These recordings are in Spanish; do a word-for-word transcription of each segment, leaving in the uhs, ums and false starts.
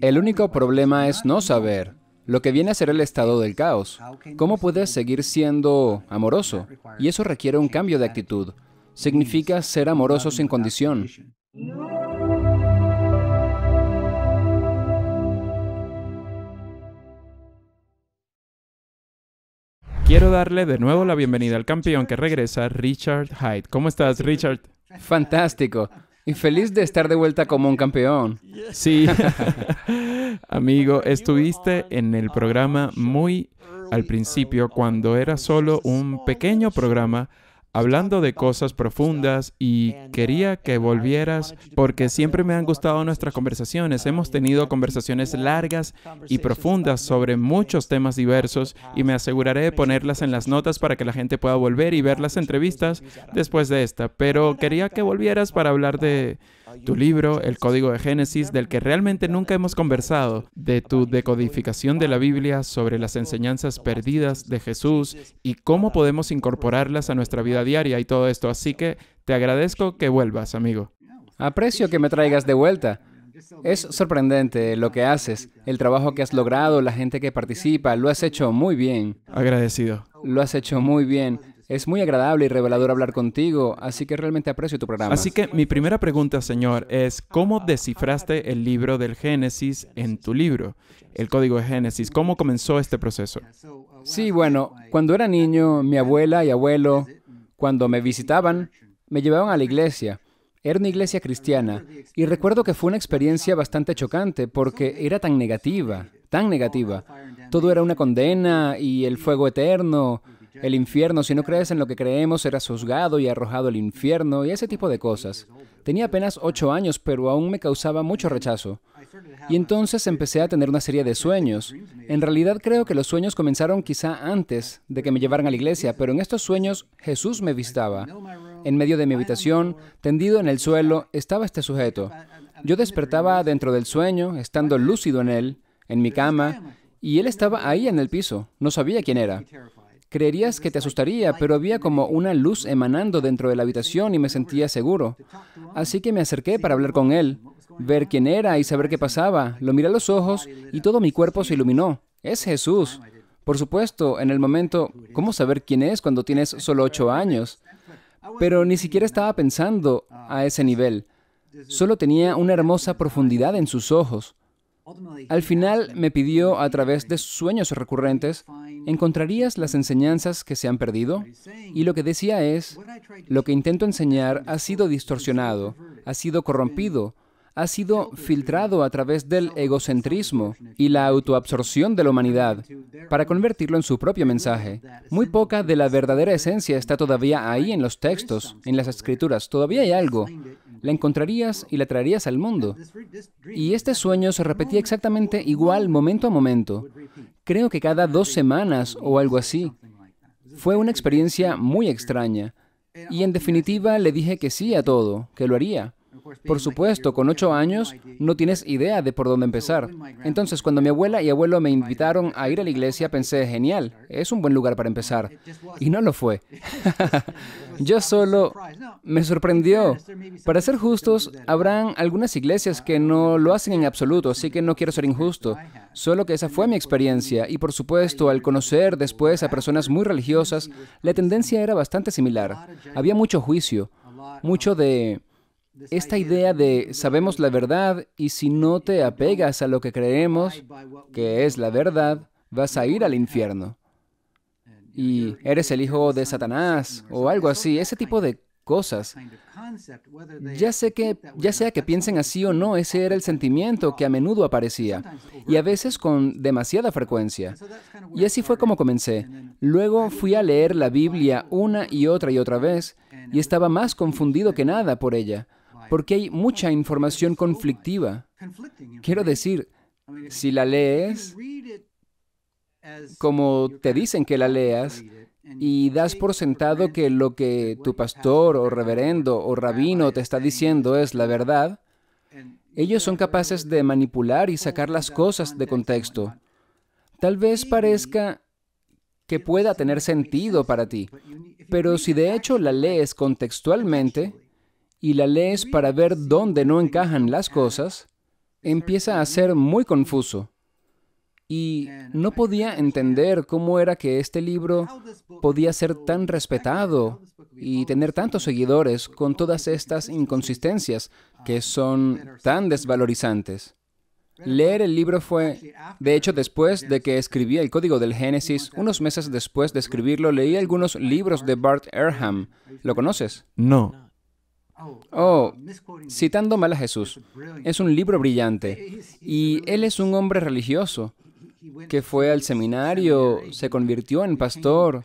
El único problema es no saber lo que viene a ser el estado del caos. ¿Cómo puedes seguir siendo amoroso? Y eso requiere un cambio de actitud. Significa ser amoroso sin condición. Quiero darle de nuevo la bienvenida al campeón que regresa, Richard Haight. ¿Cómo estás, Richard? Fantástico. Y feliz de estar de vuelta como un campeón. Sí. Amigo, estuviste en el programa muy al principio, cuando era solo un pequeño programa, hablando de cosas profundas, y quería que volvieras porque siempre me han gustado nuestras conversaciones. Hemos tenido conversaciones largas y profundas sobre muchos temas diversos, y me aseguraré de ponerlas en las notas para que la gente pueda volver y ver las entrevistas después de esta. Pero quería que volvieras para hablar de tu libro, El Código de Génesis, del que realmente nunca hemos conversado, de tu decodificación de la Biblia, sobre las enseñanzas perdidas de Jesús y cómo podemos incorporarlas a nuestra vida diaria y todo esto. Así que te agradezco que vuelvas, amigo. Aprecio que me traigas de vuelta. Es sorprendente lo que haces, el trabajo que has logrado, la gente que participa. Lo has hecho muy bien. Agradecido. Lo has hecho muy bien. Es muy agradable y revelador hablar contigo, así que realmente aprecio tu programa. Así que mi primera pregunta, señor, es ¿cómo descifraste el libro del Génesis en tu libro, El Código de Génesis? ¿Cómo comenzó este proceso? Sí, bueno, cuando era niño, mi abuela y abuelo, cuando me visitaban, me llevaban a la iglesia. Era una iglesia cristiana, y recuerdo que fue una experiencia bastante chocante porque era tan negativa, tan negativa. Todo era una condena y el fuego eterno, el infierno, si no crees en lo que creemos, serás juzgado y arrojado al infierno, y ese tipo de cosas. Tenía apenas ocho años, pero aún me causaba mucho rechazo. Y entonces empecé a tener una serie de sueños. En realidad, creo que los sueños comenzaron quizá antes de que me llevaran a la iglesia, pero en estos sueños, Jesús me visitaba. En medio de mi habitación, tendido en el suelo, estaba este sujeto. Yo despertaba dentro del sueño, estando lúcido en él, en mi cama, y él estaba ahí en el piso. No sabía quién era. Creerías que te asustaría, pero había como una luz emanando dentro de la habitación y me sentía seguro. Así que me acerqué para hablar con él, ver quién era y saber qué pasaba. Lo miré a los ojos y todo mi cuerpo se iluminó. ¡Es Jesús! Por supuesto, en el momento, ¿cómo saber quién es cuando tienes solo ocho años? Pero ni siquiera estaba pensando a ese nivel. Solo tenía una hermosa profundidad en sus ojos. Al final, me pidió, a través de sueños recurrentes, ¿encontrarías las enseñanzas que se han perdido? Y lo que decía es, lo que intento enseñar ha sido distorsionado, ha sido corrompido, ha sido filtrado a través del egocentrismo y la autoabsorción de la humanidad para convertirlo en su propio mensaje. Muy poca de la verdadera esencia está todavía ahí en los textos, en las escrituras. Todavía hay algo. La encontrarías y la traerías al mundo. Y este sueño se repetía exactamente igual, momento a momento. Creo que cada dos semanas o algo así. Fue una experiencia muy extraña. Y en definitiva, le dije que sí a todo, que lo haría. Por supuesto, con ocho años, no tienes idea de por dónde empezar. Entonces, cuando mi abuela y abuelo me invitaron a ir a la iglesia, pensé, genial, es un buen lugar para empezar. Y no lo fue. Yo solo... me sorprendió. Para ser justos, habrán algunas iglesias que no lo hacen en absoluto, así que no quiero ser injusto. Solo que esa fue mi experiencia. Y por supuesto, al conocer después a personas muy religiosas, la tendencia era bastante similar. Había mucho juicio, mucho de... esta idea de sabemos la verdad y si no te apegas a lo que creemos, que es la verdad, vas a ir al infierno. Y eres el hijo de Satanás o algo así, ese tipo de cosas. Ya sé que, ya sea que piensen así o no, ese era el sentimiento que a menudo aparecía, y a veces con demasiada frecuencia. Y así fue como comencé. Luego fui a leer la Biblia una y otra y otra vez, y estaba más confundido que nada por ella. Porque hay mucha información conflictiva. Quiero decir, si la lees como te dicen que la leas y das por sentado que lo que tu pastor o reverendo o rabino te está diciendo es la verdad, ellos son capaces de manipular y sacar las cosas de contexto. Tal vez parezca que pueda tener sentido para ti, pero si de hecho la lees contextualmente, y la lees para ver dónde no encajan las cosas, empieza a ser muy confuso. Y no podía entender cómo era que este libro podía ser tan respetado y tener tantos seguidores con todas estas inconsistencias que son tan desvalorizantes. Leer el libro fue... De hecho, después de que escribí el Código del Génesis, unos meses después de escribirlo, leí algunos libros de Bart Ehrman. ¿Lo conoces? No. Oh, citando mal a Jesús. Es un libro brillante. Y él es un hombre religioso que fue al seminario, se convirtió en pastor.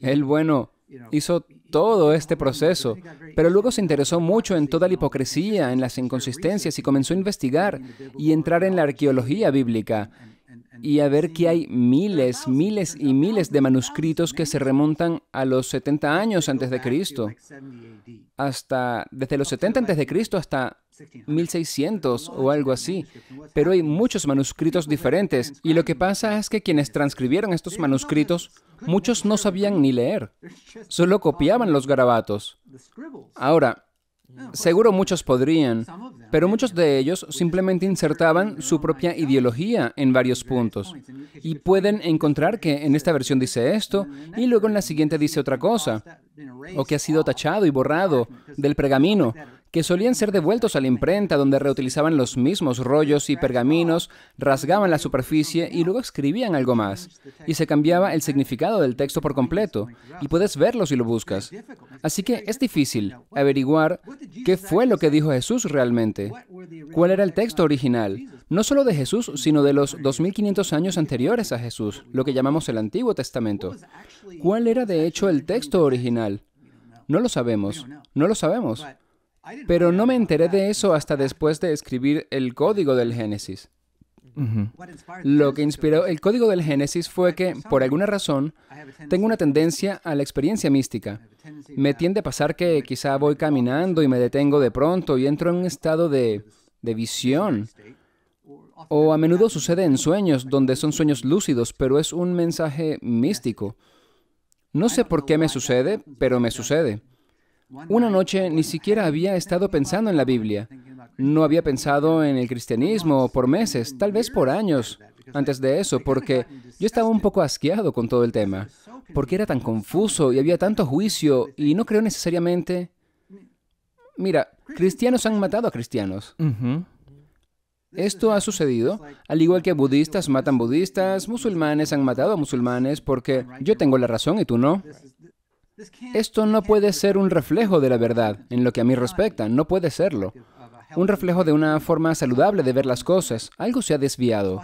Él, bueno, hizo todo este proceso, pero luego se interesó mucho en toda la hipocresía, en las inconsistencias, y comenzó a investigar y entrar en la arqueología bíblica y a ver que hay miles, miles y miles de manuscritos que se remontan a los setenta años antes de Cristo, hasta, desde los setenta antes de Cristo hasta mil seiscientos o algo así. Pero hay muchos manuscritos diferentes, y lo que pasa es que quienes transcribieron estos manuscritos, muchos no sabían ni leer, solo copiaban los garabatos. Ahora, seguro muchos podrían, pero muchos de ellos simplemente insertaban su propia ideología en varios puntos. Y pueden encontrar que en esta versión dice esto, y luego en la siguiente dice otra cosa, o que ha sido tachado y borrado del pergamino, que solían ser devueltos a la imprenta donde reutilizaban los mismos rollos y pergaminos, rasgaban la superficie y luego escribían algo más. Y se cambiaba el significado del texto por completo, y puedes verlo si lo buscas. Así que es difícil averiguar qué fue lo que dijo Jesús realmente, cuál era el texto original, no solo de Jesús, sino de los dos mil quinientos años anteriores a Jesús, lo que llamamos el Antiguo Testamento. ¿Cuál era de hecho el texto original? No lo sabemos, no lo sabemos. Pero no me enteré de eso hasta después de escribir el Código del Génesis. Uh-huh. Lo que inspiró el Código del Génesis fue que, por alguna razón, tengo una tendencia a la experiencia mística. Me tiende a pasar que quizá voy caminando y me detengo de pronto y entro en un estado de, de visión. O a menudo sucede en sueños, donde son sueños lúcidos, pero es un mensaje místico. No sé por qué me sucede, pero me sucede. Una noche ni siquiera había estado pensando en la Biblia. No había pensado en el cristianismo por meses, tal vez por años antes de eso, porque yo estaba un poco asqueado con todo el tema, porque era tan confuso y había tanto juicio, y no creo necesariamente... Mira, cristianos han matado a cristianos. Uh-huh. Esto ha sucedido, al igual que budistas matan budistas, musulmanes han matado a musulmanes, porque yo tengo la razón y tú no. Esto no puede ser un reflejo de la verdad, en lo que a mí respecta, no puede serlo. Un reflejo de una forma saludable de ver las cosas, algo se ha desviado.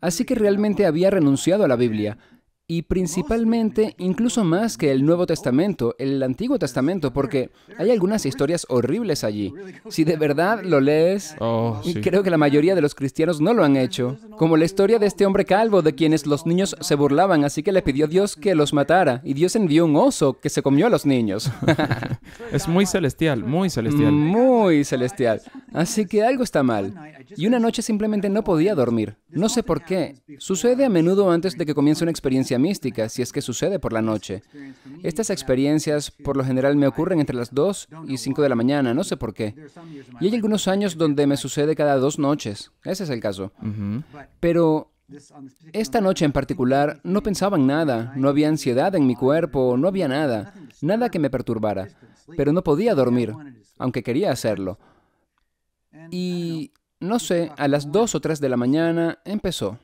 Así que realmente había renunciado a la Biblia, y principalmente, incluso más que el Nuevo Testamento, el Antiguo Testamento, porque hay algunas historias horribles allí. Si de verdad lo lees, oh, sí. Creo que la mayoría de los cristianos no lo han hecho, como la historia de este hombre calvo de quienes los niños se burlaban, así que le pidió a Dios que los matara, y Dios envió un oso que se comió a los niños. Es muy celestial, muy celestial. Muy celestial. Así que algo está mal. Y una noche simplemente no podía dormir. No sé por qué. Sucede a menudo antes de que comience una experiencia mística, si es que sucede por la noche. Estas experiencias por lo general me ocurren entre las dos y cinco de la mañana, no sé por qué. Y hay algunos años donde me sucede cada dos noches, ese es el caso. Uh-huh. Pero esta noche en particular no pensaba en nada, no había ansiedad en mi cuerpo, no había nada, nada que me perturbara, pero no podía dormir, aunque quería hacerlo. Y, no sé, a las dos o tres de la mañana empezó.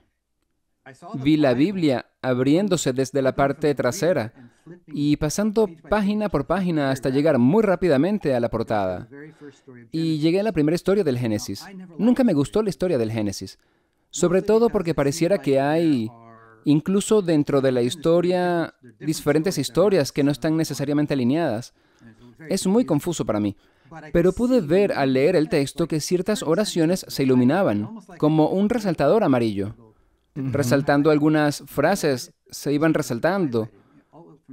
Vi la Biblia abriéndose desde la parte trasera y pasando página por página hasta llegar muy rápidamente a la portada. Y llegué a la primera historia del Génesis. Nunca me gustó la historia del Génesis, sobre todo porque pareciera que hay, incluso dentro de la historia, diferentes historias que no están necesariamente alineadas. Es muy confuso para mí. Pero pude ver al leer el texto que ciertas oraciones se iluminaban, como un resaltador amarillo. Resaltando algunas frases, se iban resaltando,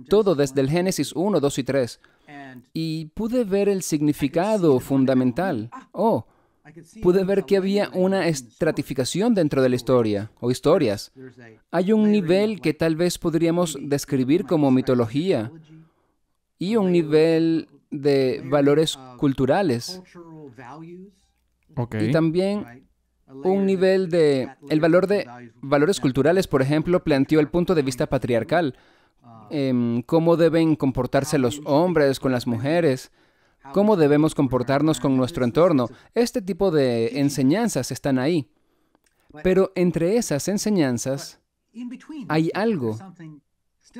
todo desde el Génesis uno, dos y tres. Y pude ver el significado fundamental. Oh, pude ver que había una estratificación dentro de la historia, o historias. Hay un nivel que tal vez podríamos describir como mitología, y un nivel de valores culturales. Okay. Y también... un nivel de... El valor de valores culturales, por ejemplo, planteó el punto de vista patriarcal. Eh, cómo deben comportarse los hombres con las mujeres, cómo debemos comportarnos con nuestro entorno. Este tipo de enseñanzas están ahí. Pero entre esas enseñanzas hay algo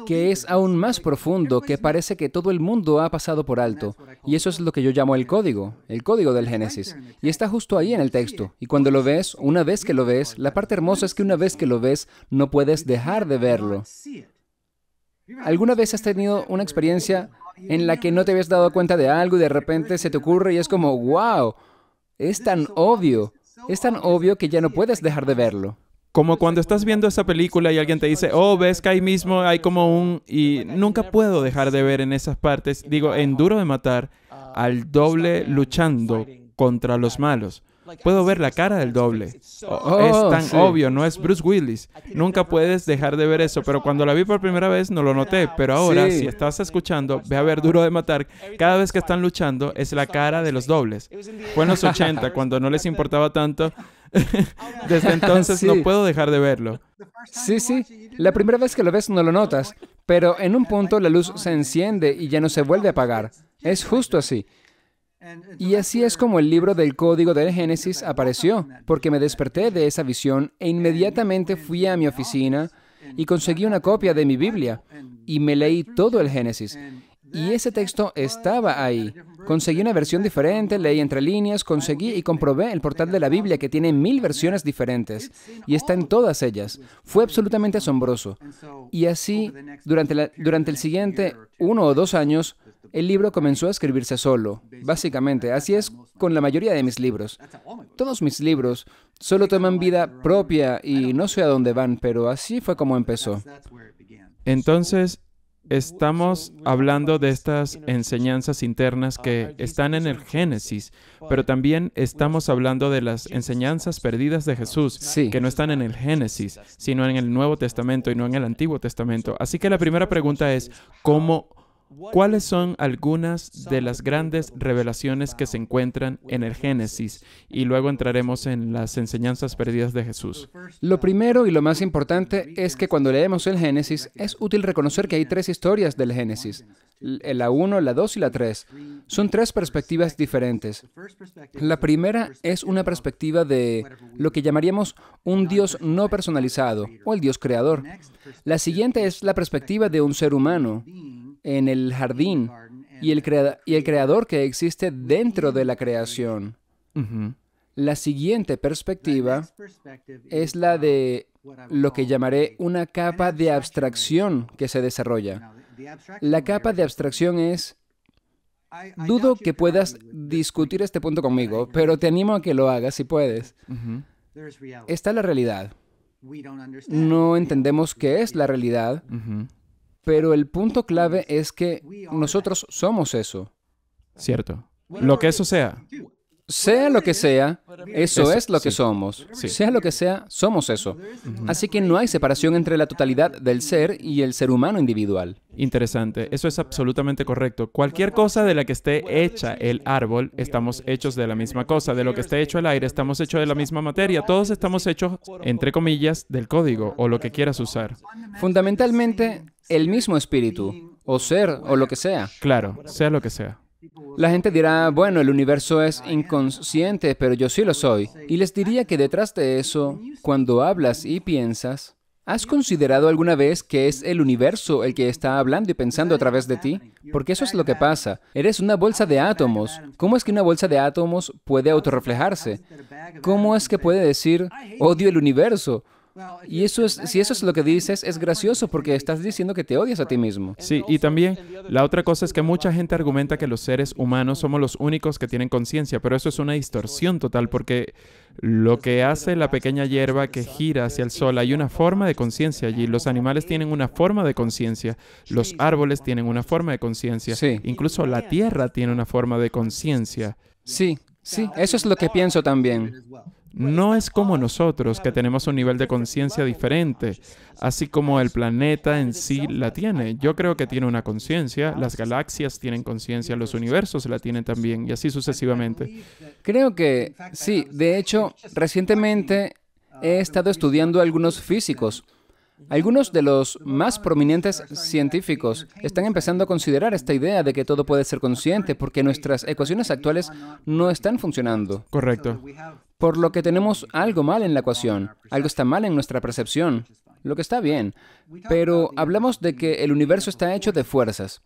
que es aún más profundo, que parece que todo el mundo ha pasado por alto. Y eso es lo que yo llamo el código, el código del Génesis. Y está justo ahí en el texto. Y cuando lo ves, una vez que lo ves, la parte hermosa es que una vez que lo ves, no puedes dejar de verlo. ¿Alguna vez has tenido una experiencia en la que no te habías dado cuenta de algo y de repente se te ocurre y es como, wow, es tan obvio, es tan obvio que ya no puedes dejar de verlo? Como cuando estás viendo esa película y alguien te dice, oh, ves que ahí mismo hay como un... Y nunca puedo dejar de ver en esas partes, digo, en Duro de Matar, al doble luchando contra los malos. Puedo ver la cara del doble. Oh, es tan sí. obvio, no es Bruce Willis. Nunca puedes dejar de ver eso, pero cuando la vi por primera vez no lo noté. Pero ahora, sí. si estás escuchando, ve a ver Duro de Matar. Cada vez que están luchando, es la cara de los dobles. Fue en los ochenta, cuando no les importaba tanto. Desde entonces sí. no puedo dejar de verlo. Sí, sí. La primera vez que lo ves no lo notas, pero en un punto la luz se enciende y ya no se vuelve a apagar. Es justo así. Y así es como el libro del Código del Génesis apareció, porque me desperté de esa visión e inmediatamente fui a mi oficina y conseguí una copia de mi Biblia y me leí todo el Génesis. Y ese texto estaba ahí. Conseguí una versión diferente, leí entre líneas, conseguí y comprobé el portal de la Biblia que tiene mil versiones diferentes y está en todas ellas. Fue absolutamente asombroso. Y así, durante, la, durante el siguiente uno o dos años, el libro comenzó a escribirse solo, básicamente. Así es con la mayoría de mis libros. Todos mis libros solo toman vida propia y no sé a dónde van, pero así fue como empezó. Entonces, estamos hablando de estas enseñanzas internas que están en el Génesis, pero también estamos hablando de las enseñanzas perdidas de Jesús, sí. que no están en el Génesis, sino en el Nuevo Testamento y no en el Antiguo Testamento. Así que la primera pregunta es, ¿cómo... ¿Cuáles son algunas de las grandes revelaciones que se encuentran en el Génesis? Y luego entraremos en las enseñanzas perdidas de Jesús. Lo primero y lo más importante es que cuando leemos el Génesis, es útil reconocer que hay tres historias del Génesis. La uno, la dos y la tres. Son tres perspectivas diferentes. La primera es una perspectiva de lo que llamaríamos un Dios no personalizado, o el Dios creador. La siguiente es la perspectiva de un ser humano en el jardín y el, crea y el creador que existe dentro de la creación. Uh-huh. La siguiente perspectiva es la de lo que llamaré una capa de abstracción que se desarrolla. La capa de abstracción es... Dudo que puedas discutir este punto conmigo, pero te animo a que lo hagas si puedes. Uh-huh. Está la realidad. No entendemos qué es la realidad. Uh-huh. Pero el punto clave es que nosotros somos eso. Cierto. Lo que eso sea. Sea lo que sea, eso, eso es lo que sí. somos. Sí. Sea lo que sea, somos eso. Uh-huh. Así que no hay separación entre la totalidad del ser y el ser humano individual. Interesante. Eso es absolutamente correcto. Cualquier cosa de la que esté hecha el árbol, estamos hechos de la misma cosa. De lo que esté hecho el aire, estamos hechos de la misma materia. Todos estamos hechos, entre comillas, del código o lo que quieras usar. Fundamentalmente, el mismo espíritu, o ser, o lo que sea. Claro, sea lo que sea. La gente dirá, bueno, el universo es inconsciente, pero yo sí lo soy. Y les diría que detrás de eso, cuando hablas y piensas, ¿has considerado alguna vez que es el universo el que está hablando y pensando a través de ti? Porque eso es lo que pasa. Eres una bolsa de átomos. ¿Cómo es que una bolsa de átomos puede autorreflejarse? ¿Cómo es que puede decir, odio el universo? Y eso es, si eso es lo que dices, es gracioso porque estás diciendo que te odias a ti mismo. Sí, y también la otra cosa es que mucha gente argumenta que los seres humanos somos los únicos que tienen conciencia, pero eso es una distorsión total porque lo que hace la pequeña hierba que gira hacia el sol, hay una forma de conciencia allí. Los animales tienen una forma de conciencia, los árboles tienen una forma de conciencia, sí. incluso la tierra tiene una forma de conciencia. Sí, sí, eso es lo que pienso también. No es como nosotros, que tenemos un nivel de conciencia diferente, así como el planeta en sí la tiene. Yo creo que tiene una conciencia, las galaxias tienen conciencia, los universos la tienen también, y así sucesivamente. Creo que sí. De hecho, recientemente he estado estudiando a algunos físicos. Algunos de los más prominentes científicos están empezando a considerar esta idea de que todo puede ser consciente porque nuestras ecuaciones actuales no están funcionando. Correcto. Por lo que tenemos algo mal en la ecuación, algo está mal en nuestra percepción, lo que está bien. Pero hablamos de que el universo está hecho de fuerzas.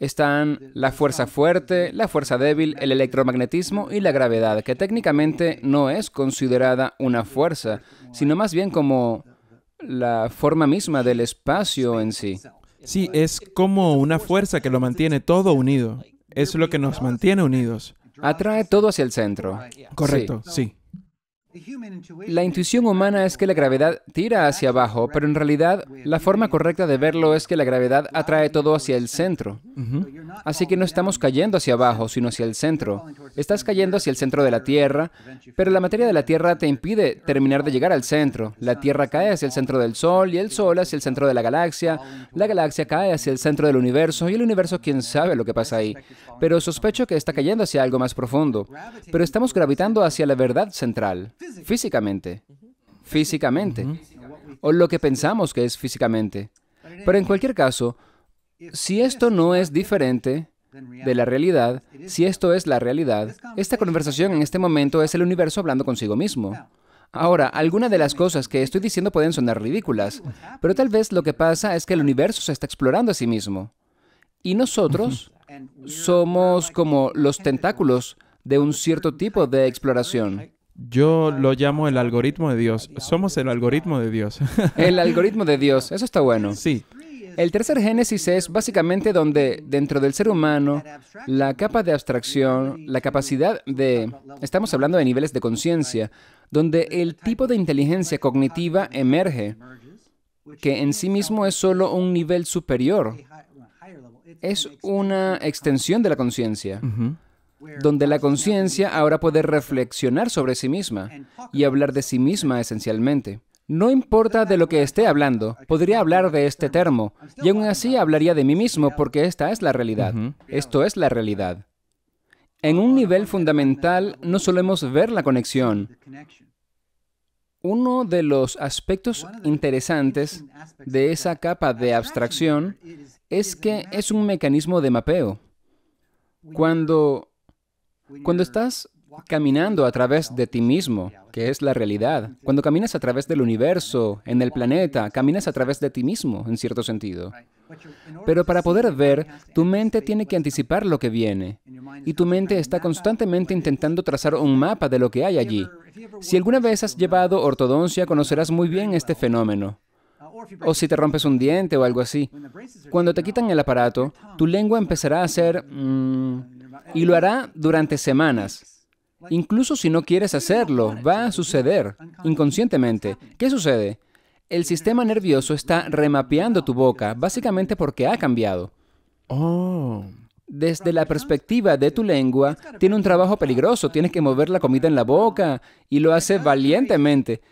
Están la fuerza fuerte, la fuerza débil, el electromagnetismo y la gravedad, que técnicamente no es considerada una fuerza, sino más bien como la forma misma del espacio en sí. Sí, es como una fuerza que lo mantiene todo unido. Es lo que nos mantiene unidos. Atrae todo hacia el centro. Correcto, sí. sí. La intuición humana es que la gravedad tira hacia abajo, pero en realidad la forma correcta de verlo es que la gravedad atrae todo hacia el centro. Uh-huh. Así que no estamos cayendo hacia abajo, sino hacia el centro. Estás cayendo hacia el centro de la Tierra, pero la materia de la Tierra te impide terminar de llegar al centro. La Tierra cae hacia el centro del Sol, y el Sol hacia el centro de la galaxia. La galaxia cae hacia el centro del universo, y el universo quién sabe lo que pasa ahí. Pero sospecho que está cayendo hacia algo más profundo. Pero estamos gravitando hacia la verdad central, físicamente. Físicamente. O lo que pensamos que es físicamente. Pero en cualquier caso, si esto no es diferente de la realidad, si esto es la realidad, esta conversación en este momento es el universo hablando consigo mismo. Ahora, algunas de las cosas que estoy diciendo pueden sonar ridículas, pero tal vez lo que pasa es que el universo se está explorando a sí mismo. Y nosotros somos como los tentáculos de un cierto tipo de exploración. Yo lo llamo el algoritmo de Dios. Somos el algoritmo de Dios. El algoritmo de Dios. Eso está bueno. Sí. El tercer Génesis es básicamente donde, dentro del ser humano, la capa de abstracción, la capacidad de... Estamos hablando de niveles de conciencia, donde el tipo de inteligencia cognitiva emerge, que en sí mismo es solo un nivel superior. Es una extensión de la conciencia, uh-huh. donde la conciencia ahora puede reflexionar sobre sí misma y hablar de sí misma esencialmente. No importa de lo que esté hablando, podría hablar de este termo, y aún así hablaría de mí mismo porque esta es la realidad. Uh-huh. Esto es la realidad. En un nivel fundamental no solemos ver la conexión. Uno de los aspectos interesantes de esa capa de abstracción es que es un mecanismo de mapeo. Cuando, cuando estás caminando a través de ti mismo, que es la realidad. Cuando caminas a través del universo, en el planeta, caminas a través de ti mismo, en cierto sentido. Pero para poder ver, tu mente tiene que anticipar lo que viene. Y tu mente está constantemente intentando trazar un mapa de lo que hay allí. Si alguna vez has llevado ortodoncia, conocerás muy bien este fenómeno. O si te rompes un diente o algo así. Cuando te quitan el aparato, tu lengua empezará a hacer... Mmm, y lo hará durante semanas. Incluso si no quieres hacerlo, va a suceder inconscientemente. ¿Qué sucede? El sistema nervioso está remapeando tu boca, básicamente porque ha cambiado. Oh. Desde la perspectiva de tu lengua, tiene un trabajo peligroso. Tienes que mover la comida en la boca y lo hace valientemente.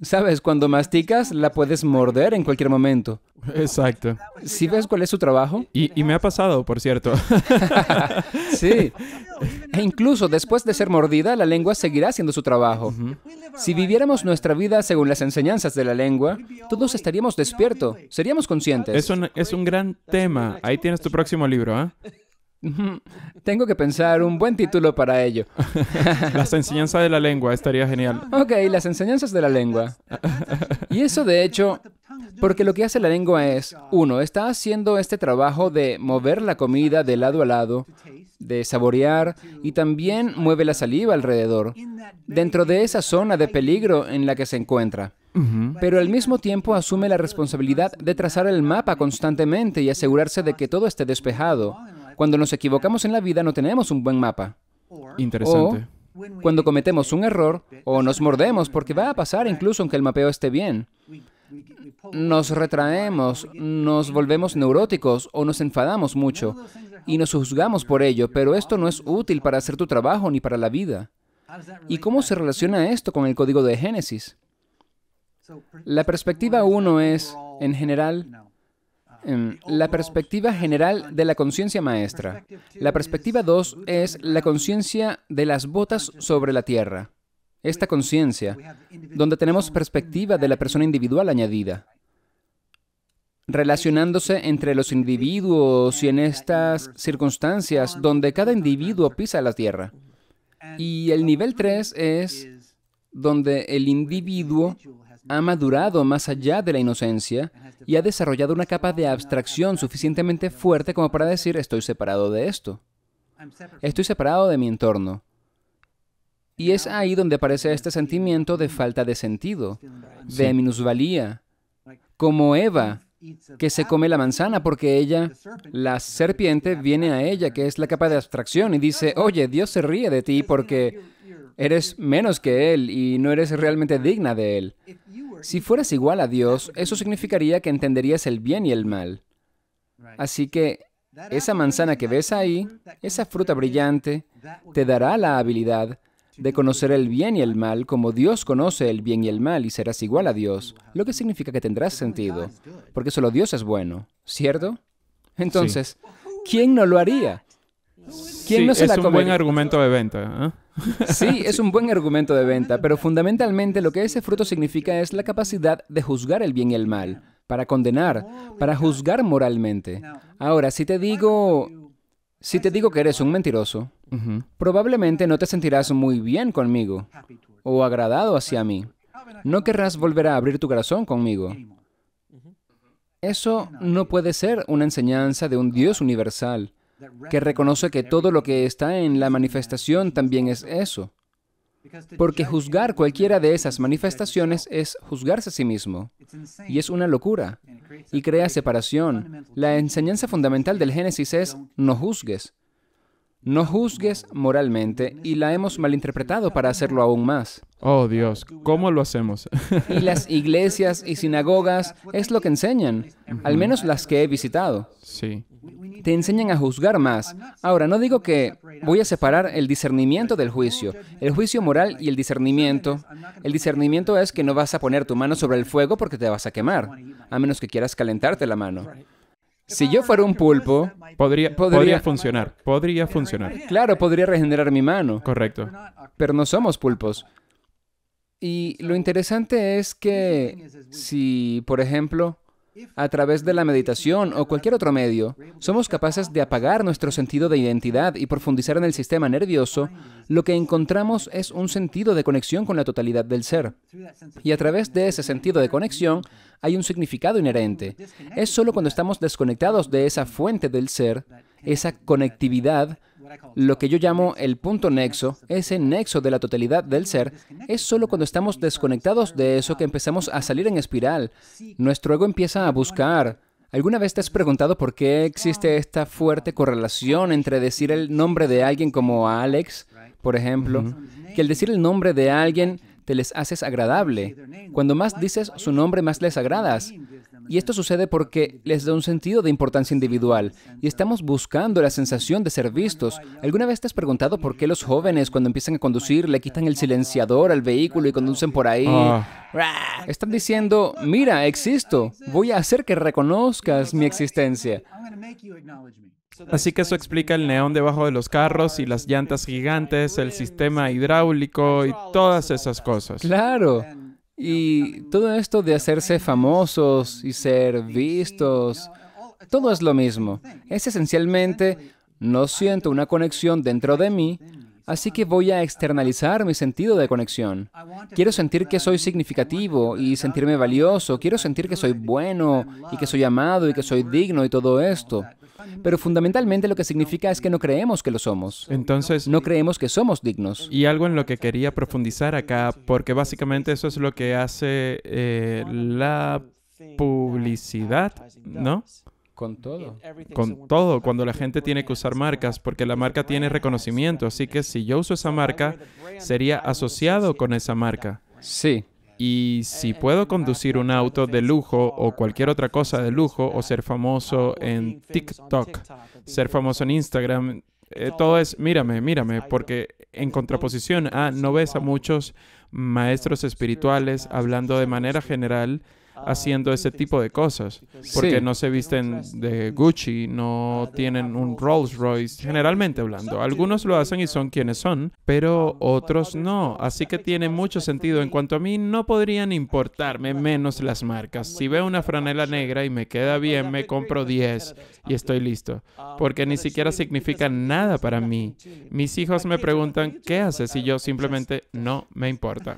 ¿Sabes? Cuando masticas, la puedes morder en cualquier momento. Exacto. ¿Sí ves cuál es su trabajo? Y, y me ha pasado, por cierto. Sí. E incluso después de ser mordida, la lengua seguirá haciendo su trabajo. Uh-huh. Si viviéramos nuestra vida según las enseñanzas de la lengua, todos estaríamos despiertos, seríamos conscientes. Es un, es un gran tema. Ahí tienes tu próximo libro, ¿ah? ¿eh? Tengo que pensar un buen título para ello. Las enseñanzas de la lengua, estaría genial. Ok, las enseñanzas de la lengua. Y eso de hecho, porque lo que hace la lengua es, uno, está haciendo este trabajo de mover la comida de lado a lado, de saborear, y también mueve la saliva alrededor, dentro de esa zona de peligro en la que se encuentra. Uh-huh. Pero al mismo tiempo asume la responsabilidad de trazar el mapa constantemente y asegurarse de que todo esté despejado. Cuando nos equivocamos en la vida, no tenemos un buen mapa. Interesante. O cuando cometemos un error, o nos mordemos, porque va a pasar incluso aunque el mapeo esté bien. Nos retraemos, nos volvemos neuróticos, o nos enfadamos mucho, y nos juzgamos por ello, pero esto no es útil para hacer tu trabajo ni para la vida. ¿Y cómo se relaciona esto con el Código de Génesis? La perspectiva uno es, en general, la perspectiva general de la conciencia maestra. La perspectiva dos es la conciencia de las botas sobre la tierra. Esta conciencia, donde tenemos perspectiva de la persona individual añadida, relacionándose entre los individuos y en estas circunstancias donde cada individuo pisa la tierra. Y el nivel tres es donde el individuo ha madurado más allá de la inocencia y ha desarrollado una capa de abstracción suficientemente fuerte como para decir, estoy separado de esto. Estoy separado de mi entorno. Y es ahí donde aparece este sentimiento de falta de sentido, de minusvalía, como Eva, que se come la manzana porque ella, la serpiente, viene a ella, que es la capa de abstracción, y dice, oye, Dios se ríe de ti porque eres menos que Él y no eres realmente digna de Él. Si fueras igual a Dios, eso significaría que entenderías el bien y el mal. Así que esa manzana que ves ahí, esa fruta brillante, te dará la habilidad de conocer el bien y el mal como Dios conoce el bien y el mal y serás igual a Dios, lo que significa que tendrás sentido, porque solo Dios es bueno, ¿cierto? Entonces, sí. ¿Quién no lo haría? ¿Quién sí, no se la comería? Es un buen argumento de venta, ¿eh? Sí, es un buen argumento de venta, pero fundamentalmente lo que ese fruto significa es la capacidad de juzgar el bien y el mal, para condenar, para juzgar moralmente. Ahora, si te digo... Si te digo que eres un mentiroso, uh-huh, probablemente no te sentirás muy bien conmigo o agradado hacia mí. No querrás volver a abrir tu corazón conmigo. Eso no puede ser una enseñanza de un Dios universal que reconoce que todo lo que está en la manifestación también es eso. Porque juzgar cualquiera de esas manifestaciones es juzgarse a sí mismo. Y es una locura. Y crea separación. La enseñanza fundamental del Génesis es no juzgues. No juzgues moralmente y la hemos malinterpretado para hacerlo aún más. Oh, Dios, ¿cómo lo hacemos? Y las iglesias y sinagogas es lo que enseñan, al menos las que he visitado. Sí. Te enseñan a juzgar más. Ahora, no digo que voy a separar el discernimiento del juicio. El juicio moral y el discernimiento. El discernimiento es que no vas a poner tu mano sobre el fuego porque te vas a quemar, a menos que quieras calentarte la mano. Si yo fuera un pulpo, podría, podría, podría funcionar, podría funcionar. Claro, podría regenerar mi mano. Correcto. Pero no somos pulpos. Y lo interesante es que si, por ejemplo, a través de la meditación o cualquier otro medio, somos capaces de apagar nuestro sentido de identidad y profundizar en el sistema nervioso, lo que encontramos es un sentido de conexión con la totalidad del ser. Y a través de ese sentido de conexión, hay un significado inherente. Es solo cuando estamos desconectados de esa fuente del ser, esa conectividad, lo que yo llamo el punto nexo, ese nexo de la totalidad del ser, es solo cuando estamos desconectados de eso que empezamos a salir en espiral. Nuestro ego empieza a buscar. ¿Alguna vez te has preguntado por qué existe esta fuerte correlación entre decir el nombre de alguien como Alex, por ejemplo, mm-hmm, que el decir el nombre de alguien te les haces agradable? Cuando más dices su nombre, más les agradas. Y esto sucede porque les da un sentido de importancia individual. Y estamos buscando la sensación de ser vistos. ¿Alguna vez te has preguntado por qué los jóvenes, cuando empiezan a conducir, le quitan el silenciador al vehículo y conducen por ahí? Oh. Están diciendo, mira, existo. Voy a hacer que reconozcas mi existencia. Así que eso explica el neón debajo de los carros y las llantas gigantes, el sistema hidráulico y todas esas cosas. ¡Claro! Y todo esto de hacerse famosos y ser vistos, todo es lo mismo. Es esencialmente, no siento una conexión dentro de mí, así que voy a externalizar mi sentido de conexión. Quiero sentir que soy significativo y sentirme valioso. Quiero sentir que soy bueno y que soy amado y que soy digno y todo esto. Pero fundamentalmente lo que significa es que no creemos que lo somos. Entonces... No creemos que somos dignos. Y algo en lo que quería profundizar acá, porque básicamente eso es lo que hace eh, la publicidad, ¿no? Con todo. Con todo, cuando la gente tiene que usar marcas, porque la marca tiene reconocimiento. Así que si yo uso esa marca, sería asociado con esa marca. Sí. Y si puedo conducir un auto de lujo o cualquier otra cosa de lujo, o ser famoso en TikTok, ser famoso en Instagram, eh, todo es mírame, mírame, porque en contraposición a no ves a muchos maestros espirituales hablando de manera general haciendo ese tipo de cosas, porque sí. no se visten de Gucci, no tienen un Rolls Royce, generalmente hablando. Algunos lo hacen y son quienes son, pero otros no. Así que tiene mucho sentido. En cuanto a mí, no podrían importarme menos las marcas. Si veo una franela negra y me queda bien, me compro diez y estoy listo, porque ni siquiera significa nada para mí. Mis hijos me preguntan, ¿qué haces? Y yo simplemente, no me importa.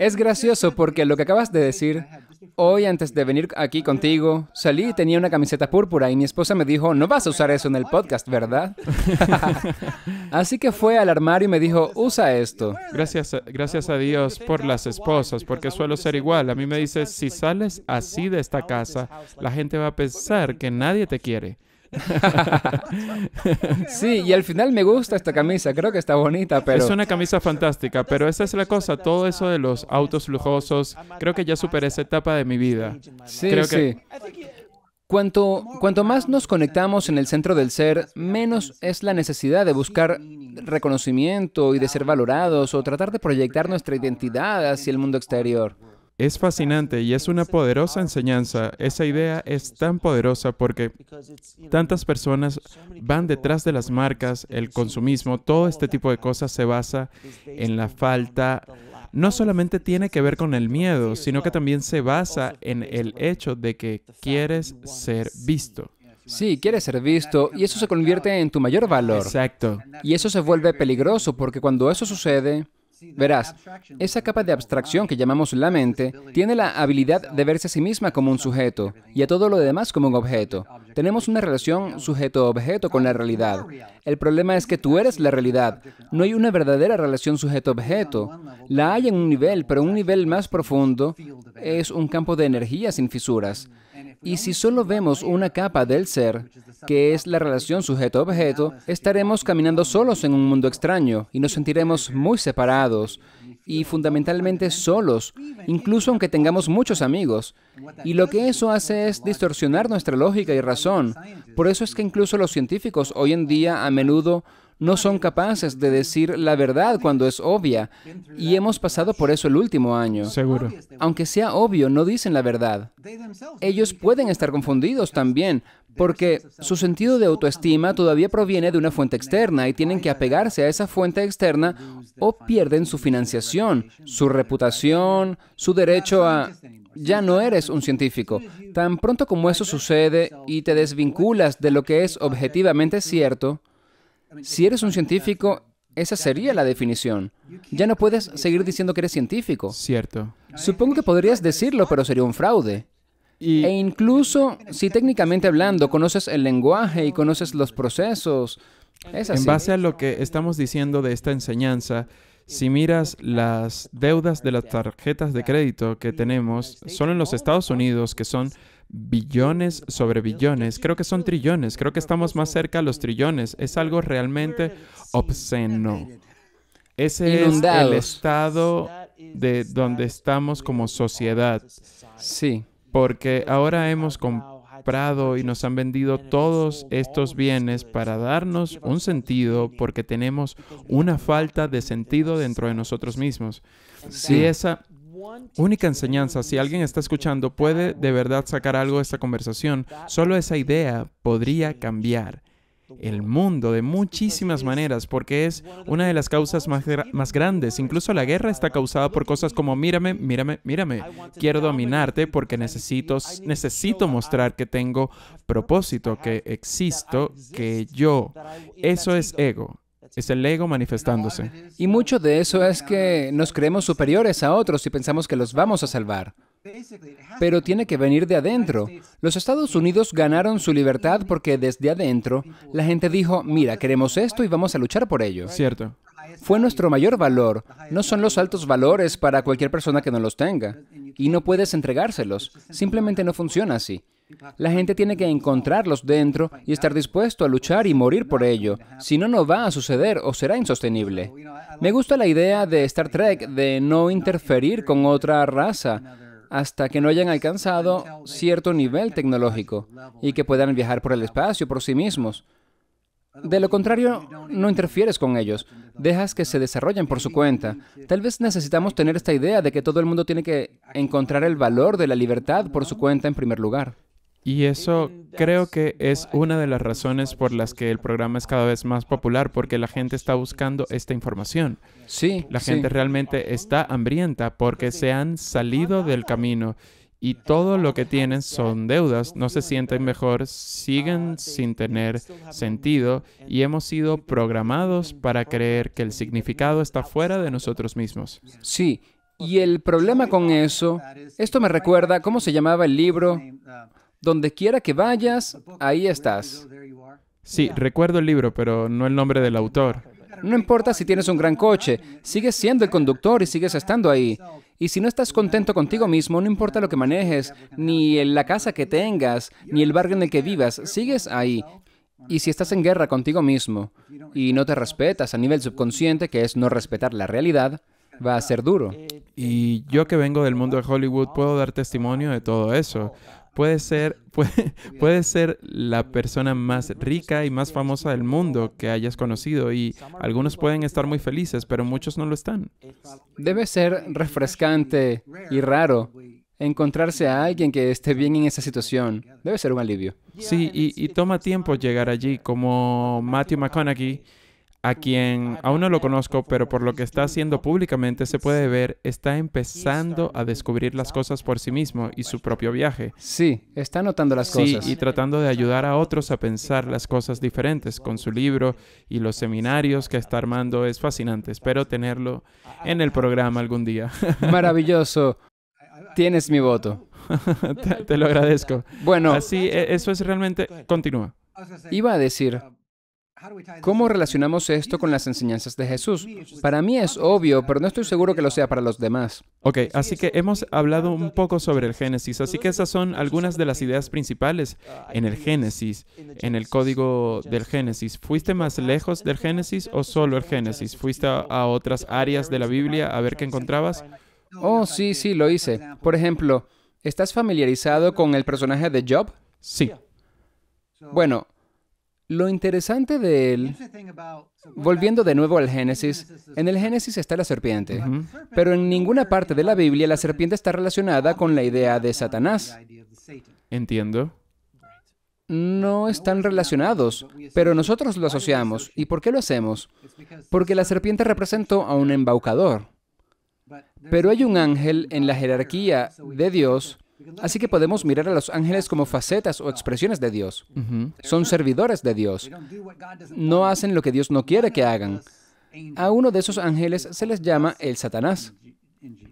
Es gracioso porque lo que acabas de decir, hoy antes de venir aquí contigo, salí y tenía una camiseta púrpura y mi esposa me dijo, no vas a usar eso en el podcast, ¿verdad? Así que fue al armario y me dijo, usa esto. Gracias a, gracias a Dios por las esposas, porque suelo ser igual. A mí me dice, si sales así de esta casa, la gente va a pensar que nadie te quiere. Sí, y al final me gusta esta camisa, creo que está bonita, pero... Es una camisa fantástica, pero esa es la cosa, todo eso de los autos lujosos, creo que ya superé esa etapa de mi vida. Sí, creo que... sí. Cuanto, cuanto más nos conectamos en el centro del ser, menos es la necesidad de buscar reconocimiento y de ser valorados o tratar de proyectar nuestra identidad hacia el mundo exterior. Es fascinante y es una poderosa enseñanza. Esa idea es tan poderosa porque tantas personas van detrás de las marcas, el consumismo, todo este tipo de cosas se basa en la falta. No solamente tiene que ver con el miedo, sino que también se basa en el hecho de que quieres ser visto. Sí, quieres ser visto y eso se convierte en tu mayor valor. Exacto. Y eso se vuelve peligroso porque cuando eso sucede... Verás, esa capa de abstracción que llamamos la mente tiene la habilidad de verse a sí misma como un sujeto y a todo lo demás como un objeto. Tenemos una relación sujeto-objeto con la realidad. El problema es que tú eres la realidad. No hay una verdadera relación sujeto-objeto. La hay en un nivel, pero un nivel más profundo es un campo de energía sin fisuras. Y si solo vemos una capa del ser, que es la relación sujeto-objeto, estaremos caminando solos en un mundo extraño y nos sentiremos muy separados y fundamentalmente solos, incluso aunque tengamos muchos amigos. Y lo que eso hace es distorsionar nuestra lógica y razón. Por eso es que incluso los científicos hoy en día a menudo no son capaces de decir la verdad cuando es obvia, y hemos pasado por eso el último año. Seguro. Aunque sea obvio, no dicen la verdad. Ellos pueden estar confundidos también, porque su sentido de autoestima todavía proviene de una fuente externa y tienen que apegarse a esa fuente externa o pierden su financiación, su reputación, su derecho a... Ya no eres un científico. Tan pronto como eso sucede y te desvinculas de lo que es objetivamente cierto, si eres un científico, esa sería la definición. Ya no puedes seguir diciendo que eres científico. Cierto. Supongo que podrías decirlo, pero sería un fraude. Y... E incluso, si técnicamente hablando, conoces el lenguaje y conoces los procesos, es así. En base a lo que estamos diciendo de esta enseñanza, si miras las deudas de las tarjetas de crédito que tenemos, solo en los Estados Unidos, que son... billones sobre billones, creo que son trillones, creo que estamos más cerca a los trillones. Es algo realmente obsceno. Ese Inundados. Es el estado de donde estamos como sociedad. Sí. Porque ahora hemos comprado y nos han vendido todos estos bienes para darnos un sentido porque tenemos una falta de sentido dentro de nosotros mismos. Sí. Si esa... única enseñanza, si alguien está escuchando, puede de verdad sacar algo de esta conversación. Solo esa idea podría cambiar el mundo de muchísimas maneras, porque es una de las causas más, más grandes. Incluso la guerra está causada por cosas como, mírame, mírame, mírame. Quiero dominarte porque necesito, necesito mostrar que tengo propósito, que existo, que yo. Eso es ego. Es el ego manifestándose. Y mucho de eso es que nos creemos superiores a otros y pensamos que los vamos a salvar. Pero tiene que venir de adentro. Los Estados Unidos ganaron su libertad porque desde adentro la gente dijo, mira, queremos esto y vamos a luchar por ello. Cierto. Fue nuestro mayor valor. No son los altos valores para cualquier persona que no los tenga. Y no puedes entregárselos. Simplemente no funciona así. La gente tiene que encontrarlos dentro y estar dispuesto a luchar y morir por ello. Si no, no va a suceder o será insostenible. Me gusta la idea de Star Trek de no interferir con otra raza hasta que no hayan alcanzado cierto nivel tecnológico y que puedan viajar por el espacio por sí mismos. De lo contrario, no interfieres con ellos. Dejas que se desarrollen por su cuenta. Tal vez necesitamos tener esta idea de que todo el mundo tiene que encontrar el valor de la libertad por su cuenta en primer lugar. Y eso creo que es una de las razones por las que el programa es cada vez más popular, porque la gente está buscando esta información. Sí, la gente sí. realmente está hambrienta porque se han salido del camino y todo lo que tienen son deudas, no se sienten mejor, siguen sin tener sentido y hemos sido programados para creer que el significado está fuera de nosotros mismos. Sí, y el problema con eso, esto me recuerda, ¿cómo se llamaba el libro? Donde quiera que vayas, ahí estás. Sí, recuerdo el libro, pero no el nombre del autor. No importa si tienes un gran coche, sigues siendo el conductor y sigues estando ahí. Y si no estás contento contigo mismo, no importa lo que manejes, ni la casa que tengas, ni el barrio en el que vivas, sigues ahí. Y si estás en guerra contigo mismo y no te respetas a nivel subconsciente, que es no respetar la realidad, va a ser duro. Y yo que vengo del mundo de Hollywood puedo dar testimonio de todo eso. Puede ser, puede, puede ser la persona más rica y más famosa del mundo que hayas conocido y algunos pueden estar muy felices, pero muchos no lo están. Debe ser refrescante y raro encontrarse a alguien que esté bien en esa situación. Debe ser un alivio. Sí, y, y toma tiempo llegar allí, como Matthew McConaughey, a quien aún no lo conozco, pero por lo que está haciendo públicamente se puede ver, está empezando a descubrir las cosas por sí mismo y su propio viaje. Sí, está notando las cosas. Sí, y tratando de ayudar a otros a pensar las cosas diferentes con su libro y los seminarios que está armando. Es fascinante. Espero tenerlo en el programa algún día. Maravilloso. Tienes mi voto. te, te lo agradezco. Bueno. Así, eso es realmente... Continúa. Iba a decir... ¿Cómo relacionamos esto con las enseñanzas de Jesús? Para mí es obvio, pero no estoy seguro que lo sea para los demás. Ok, así que hemos hablado un poco sobre el Génesis, así que esas son algunas de las ideas principales en el Génesis, en el Código del Génesis. ¿Fuiste más lejos del Génesis o solo el Génesis? ¿Fuiste a otras áreas de la Biblia a ver qué encontrabas? Oh, sí, sí, lo hice. Por ejemplo, ¿estás familiarizado con el personaje de Job? Sí. Bueno... Lo interesante de él, volviendo de nuevo al Génesis, en el Génesis está la serpiente, uh-huh. pero en ninguna parte de la Biblia la serpiente está relacionada con la idea de Satanás. Entiendo. No están relacionados, pero nosotros lo asociamos. ¿Y por qué lo hacemos? Porque la serpiente representó a un embaucador. Pero hay un ángel en la jerarquía de Dios. Así que podemos mirar a los ángeles como facetas o expresiones de Dios. Uh-huh. Son servidores de Dios. No hacen lo que Dios no quiere que hagan. A uno de esos ángeles se les llama el Satanás.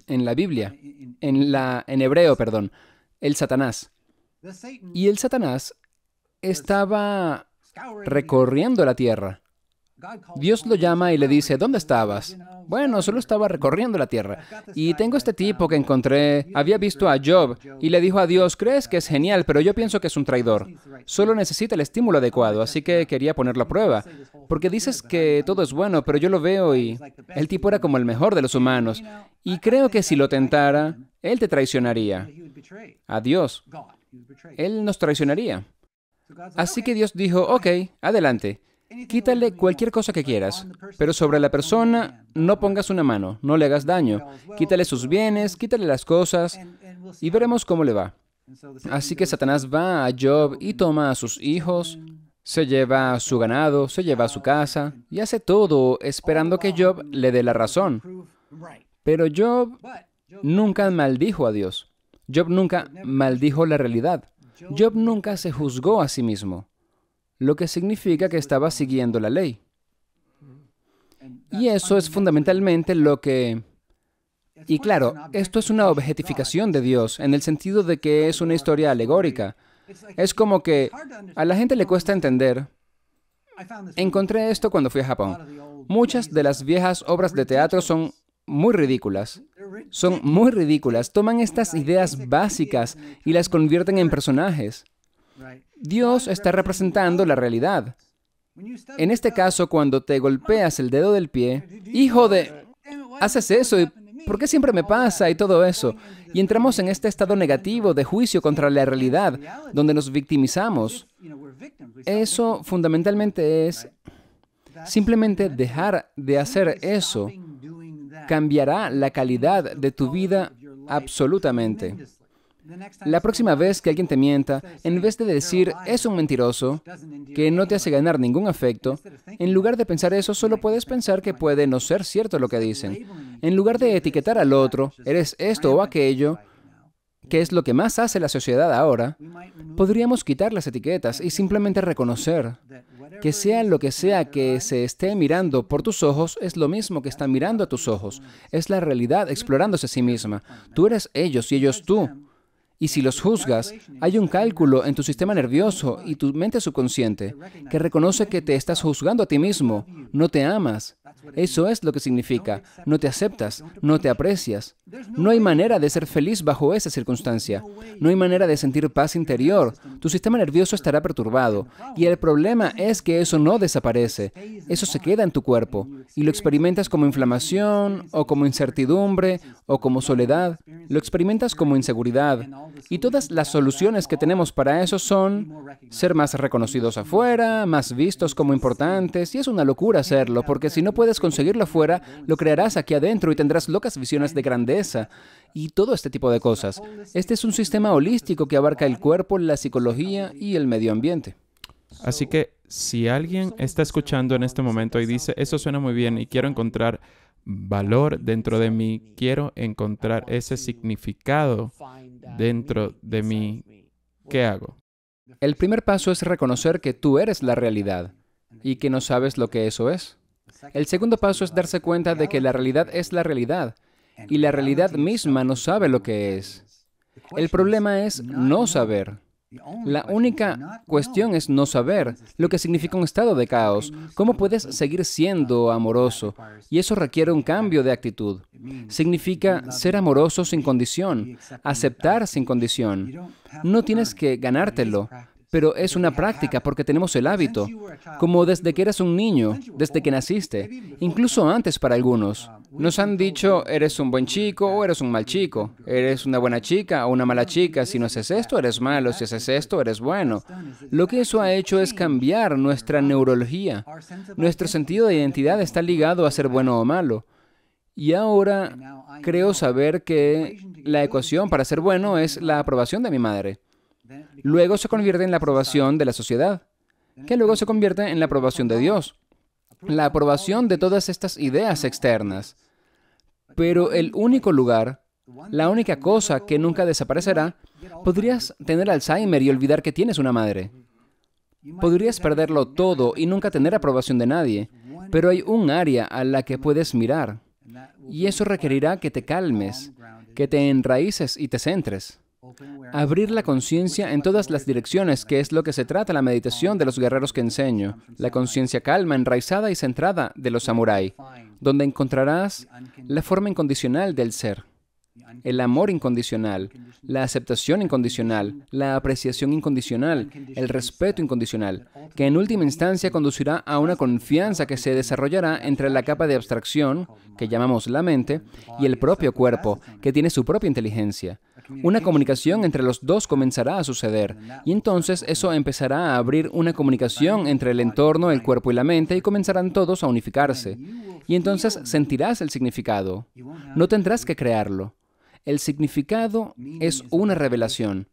En la Biblia. En, la, en hebreo, perdón. El Satanás. Y el Satanás estaba recorriendo la tierra. Dios lo llama y le dice, ¿dónde estabas? Bueno, solo estaba recorriendo la tierra. Y tengo este tipo que encontré, había visto a Job y le dijo a Dios, ¿crees que es genial? Pero yo pienso que es un traidor. Solo necesita el estímulo adecuado, así que quería ponerlo a prueba. Porque dices que todo es bueno, pero yo lo veo y el tipo era como el mejor de los humanos. Y creo que si lo tentara, él te traicionaría. A Dios. Él nos traicionaría. Así que Dios dijo, ok, adelante. Quítale cualquier cosa que quieras, pero sobre la persona no pongas una mano, no le hagas daño. Quítale sus bienes, quítale las cosas y veremos cómo le va. Así que Satanás va a Job y toma a sus hijos, se lleva a su ganado, se lleva a su casa y hace todo esperando que Job le dé la razón. Pero Job nunca maldijo a Dios. Job nunca maldijo la realidad. Job nunca se juzgó a sí mismo. Lo que significa que estaba siguiendo la ley. Y eso es fundamentalmente lo que... Y claro, esto es una objetificación de Dios, en el sentido de que es una historia alegórica. Es como que a la gente le cuesta entender. Encontré esto cuando fui a Japón. Muchas de las viejas obras de teatro son muy ridículas. Son muy ridículas. Toman estas ideas básicas y las convierten en personajes. Dios está representando la realidad. En este caso, cuando te golpeas el dedo del pie, hijo de... haces eso y ¿por qué siempre me pasa? Y todo eso. Y entramos en este estado negativo de juicio contra la realidad, donde nos victimizamos. Eso fundamentalmente es Simplemente dejar de hacer eso cambiará la calidad de tu vida absolutamente. La próxima vez que alguien te mienta, en vez de decir, es un mentiroso, que no te hace ganar ningún afecto, en lugar de pensar eso, solo puedes pensar que puede no ser cierto lo que dicen. En lugar de etiquetar al otro, eres esto o aquello, que es lo que más hace la sociedad ahora, podríamos quitar las etiquetas y simplemente reconocer que sea lo que sea que se esté mirando por tus ojos, es lo mismo que está mirando a tus ojos. Es la realidad explorándose a sí misma. Tú eres ellos y ellos tú. Y si los juzgas, hay un cálculo en tu sistema nervioso y tu mente subconsciente que reconoce que te estás juzgando a ti mismo. No te amas. Eso es lo que significa. No te aceptas, no te aprecias. No hay manera de ser feliz bajo esa circunstancia. No hay manera de sentir paz interior. Tu sistema nervioso estará perturbado. Y el problema es que eso no desaparece. Eso se queda en tu cuerpo. Y lo experimentas como inflamación, o como incertidumbre, o como soledad. Lo experimentas como inseguridad. Y todas las soluciones que tenemos para eso son ser más reconocidos afuera, más vistos como importantes, y es una locura hacerlo, porque si no puedes conseguirlo afuera, lo crearás aquí adentro y tendrás locas visiones de grandeza y todo este tipo de cosas. Este es un sistema holístico que abarca el cuerpo, la psicología y el medio ambiente. Así que, si alguien está escuchando en este momento y dice, eso suena muy bien y quiero encontrar valor dentro de mí, quiero encontrar ese significado dentro de mí, ¿qué hago? El primer paso es reconocer que tú eres la realidad y que no sabes lo que eso es. El segundo paso es darse cuenta de que la realidad es la realidad y la realidad misma no sabe lo que es. El problema es no saber. La única cuestión es no saber, lo que significa un estado de caos. ¿Cómo puedes seguir siendo amoroso? Y eso requiere un cambio de actitud. Significa ser amoroso sin condición, aceptar sin condición. No tienes que ganártelo, pero es una práctica porque tenemos el hábito. Como desde que eras un niño, desde que naciste, incluso antes para algunos. Nos han dicho, eres un buen chico o eres un mal chico. Eres una buena chica o una mala chica. Si no haces esto, eres malo. Si haces esto, eres bueno. Lo que eso ha hecho es cambiar nuestra neurología. Nuestro sentido de identidad está ligado a ser bueno o malo. Y ahora creo saber que la ecuación para ser bueno es la aprobación de mi madre. Luego se convierte en la aprobación de la sociedad, que luego se convierte en la aprobación de Dios. La aprobación de todas estas ideas externas. Pero el único lugar, la única cosa que nunca desaparecerá, podrías tener Alzheimer y olvidar que tienes una madre. Podrías perderlo todo y nunca tener aprobación de nadie, pero hay un área a la que puedes mirar. Y eso requerirá que te calmes, que te enraíces y te centres. Abrir la conciencia en todas las direcciones, que es lo que se trata la meditación de los guerreros que enseño, la conciencia calma, enraizada y centrada de los samurái, donde encontrarás la forma incondicional del ser, el amor incondicional, la aceptación incondicional, la apreciación incondicional, el respeto incondicional, que en última instancia conducirá a una confianza que se desarrollará entre la capa de abstracción, que llamamos la mente, y el propio cuerpo, que tiene su propia inteligencia. Una comunicación entre los dos comenzará a suceder, y entonces eso empezará a abrir una comunicación entre el entorno, el cuerpo y la mente, y comenzarán todos a unificarse. Y entonces sentirás el significado. No tendrás que crearlo. El significado es una revelación.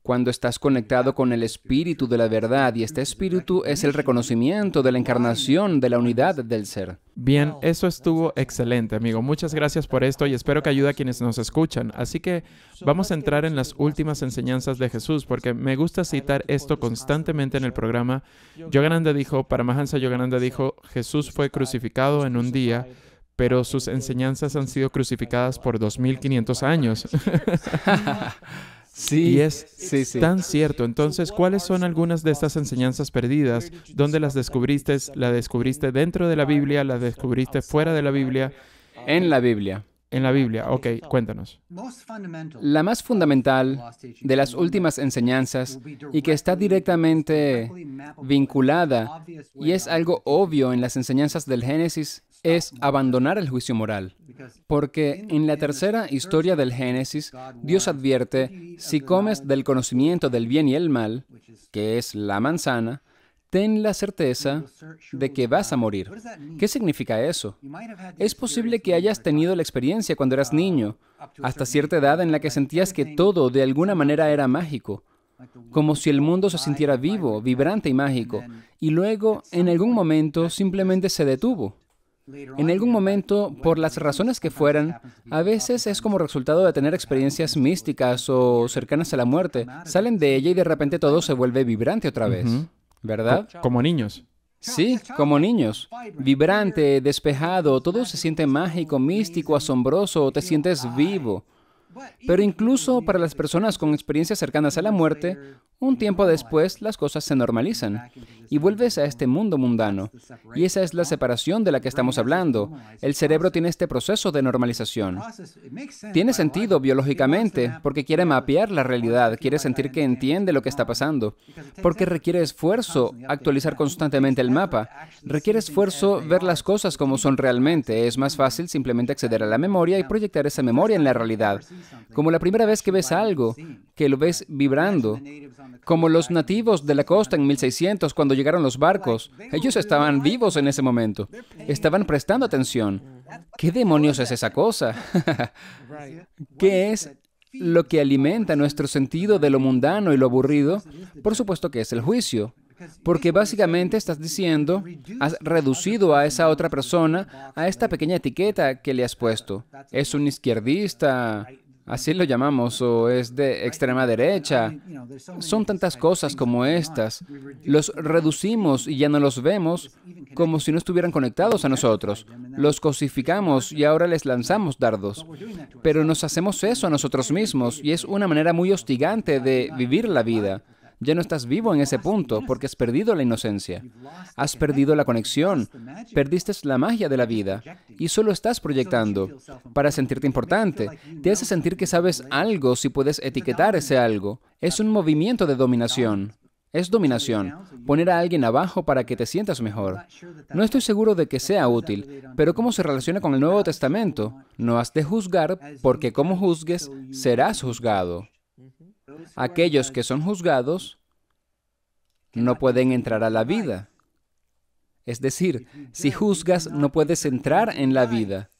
Cuando estás conectado con el espíritu de la verdad, y este espíritu es el reconocimiento de la encarnación de la unidad del ser. Bien, eso estuvo excelente, amigo. Muchas gracias por esto y espero que ayude a quienes nos escuchan. Así que vamos a entrar en las últimas enseñanzas de Jesús, porque me gusta citar esto constantemente en el programa. Yogananda dijo, Paramahansa Yogananda dijo, Jesús fue crucificado en un día, pero sus enseñanzas han sido crucificadas por dos mil quinientos años. Sí, y es sí, sí. tan cierto. Entonces, ¿cuáles son algunas de estas enseñanzas perdidas? ¿Dónde las descubriste? ¿La descubriste dentro de la Biblia? ¿La descubriste fuera de la Biblia? En la Biblia. En la Biblia. Ok, cuéntanos. La más fundamental de las últimas enseñanzas y que está directamente vinculada y es algo obvio en las enseñanzas del Génesis es abandonar el juicio moral. Porque en la tercera historia del Génesis, Dios advierte, si comes del conocimiento del bien y el mal, que es la manzana, ten la certeza de que vas a morir. ¿Qué significa eso? Es posible que hayas tenido la experiencia cuando eras niño, hasta cierta edad en la que sentías que todo de alguna manera era mágico, como si el mundo se sintiera vivo, vibrante y mágico, y luego, en algún momento, simplemente se detuvo. En algún momento, por las razones que fueran, a veces es como resultado de tener experiencias místicas o cercanas a la muerte. Salen de ella y de repente todo se vuelve vibrante otra vez. Uh-huh. ¿Verdad? Co- como niños. Sí, como niños. Vibrante, despejado, todo se siente mágico, místico, asombroso, te sientes vivo. Pero incluso para las personas con experiencias cercanas a la muerte, un tiempo después las cosas se normalizan y vuelves a este mundo mundano. Y esa es la separación de la que estamos hablando. El cerebro tiene este proceso de normalización. Tiene sentido biológicamente porque quiere mapear la realidad, quiere sentir que entiende lo que está pasando, porque requiere esfuerzo actualizar constantemente el mapa. Requiere esfuerzo ver las cosas como son realmente. Es más fácil simplemente acceder a la memoria y proyectar esa memoria en la realidad. Como la primera vez que ves algo, que lo ves vibrando, como los nativos de la costa en mil seiscientos cuando llegaron los barcos. Ellos estaban vivos en ese momento. Estaban prestando atención. ¿Qué demonios es esa cosa? ¿Qué es lo que alimenta nuestro sentido de lo mundano y lo aburrido? Por supuesto que es el juicio. Porque básicamente estás diciendo, has reducido a esa otra persona a esta pequeña etiqueta que le has puesto. Es un izquierdista, así lo llamamos, o es de extrema derecha. Son tantas cosas como estas. Los reducimos y ya no los vemos como si no estuvieran conectados a nosotros. Los cosificamos y ahora les lanzamos dardos. Pero nos hacemos eso a nosotros mismos y es una manera muy hostigante de vivir la vida. Ya no estás vivo en ese punto porque has perdido la inocencia. Has perdido la conexión. Perdiste la magia de la vida y solo estás proyectando para sentirte importante. Te hace sentir que sabes algo si puedes etiquetar ese algo. Es un movimiento de dominación. Es dominación. Poner a alguien abajo para que te sientas mejor. No estoy seguro de que sea útil, pero ¿cómo se relaciona con el Nuevo Testamento? No has de juzgar porque como juzgues, serás juzgado. Aquellos que son juzgados no pueden entrar a la vida. Es decir, si juzgas, no puedes entrar en la vida.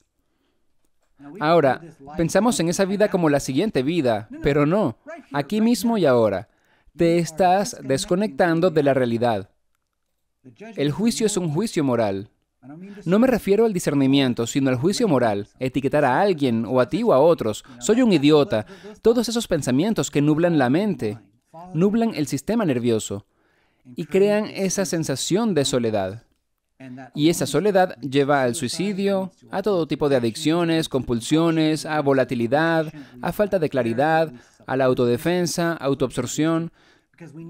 Ahora, pensamos en esa vida como la siguiente vida, pero no. Aquí mismo y ahora, te estás desconectando de la realidad. El juicio es un juicio moral. No me refiero al discernimiento, sino al juicio moral, etiquetar a alguien, o a ti o a otros. Soy un idiota. Todos esos pensamientos que nublan la mente, nublan el sistema nervioso y crean esa sensación de soledad. Y esa soledad lleva al suicidio, a todo tipo de adicciones, compulsiones, a volatilidad, a falta de claridad, a la autodefensa, autoabsorción,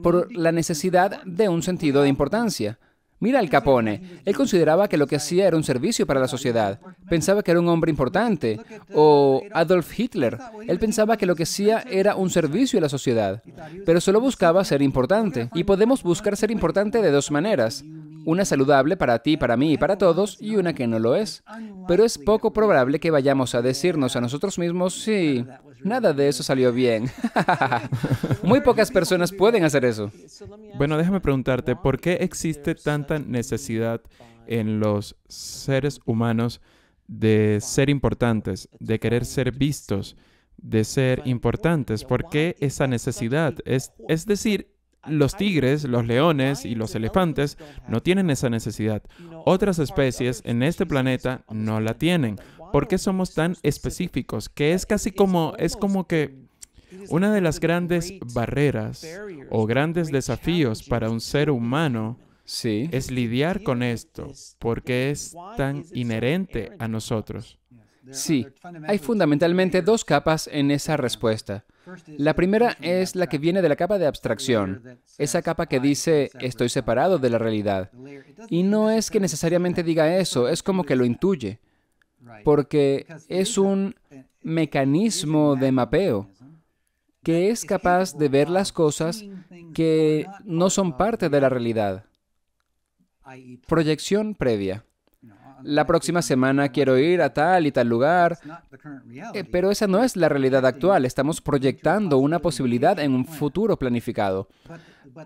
por la necesidad de un sentido de importancia. Mira Al Capone. Él consideraba que lo que hacía era un servicio para la sociedad. Pensaba que era un hombre importante. O Adolf Hitler. Él pensaba que lo que hacía era un servicio a la sociedad. Pero solo buscaba ser importante. Y podemos buscar ser importante de dos maneras. Una saludable para ti, para mí y para todos, y una que no lo es. Pero es poco probable que vayamos a decirnos a nosotros mismos, sí, nada de eso salió bien. Muy pocas personas pueden hacer eso. Bueno, déjame preguntarte, ¿por qué existe tanta necesidad en los seres humanos de ser importantes, de querer ser vistos, de ser importantes? ¿Por qué esa necesidad? Es, es decir, los tigres, los leones y los elefantes no tienen esa necesidad. Otras especies en este planeta no la tienen. ¿Por qué somos tan específicos? Que es casi como, es como que una de las grandes barreras o grandes desafíos para un ser humano sí. es lidiar con esto, porque es tan inherente a nosotros. Sí, hay fundamentalmente dos capas en esa respuesta. La primera es la que viene de la capa de abstracción, esa capa que dice, estoy separado de la realidad. Y no es que necesariamente diga eso, es como que lo intuye, porque es un mecanismo de mapeo que es capaz de ver las cosas que no son parte de la realidad. Proyección previa. la próxima semana quiero ir a tal y tal lugar, eh, pero esa no es la realidad actual. Estamos proyectando una posibilidad en un futuro planificado.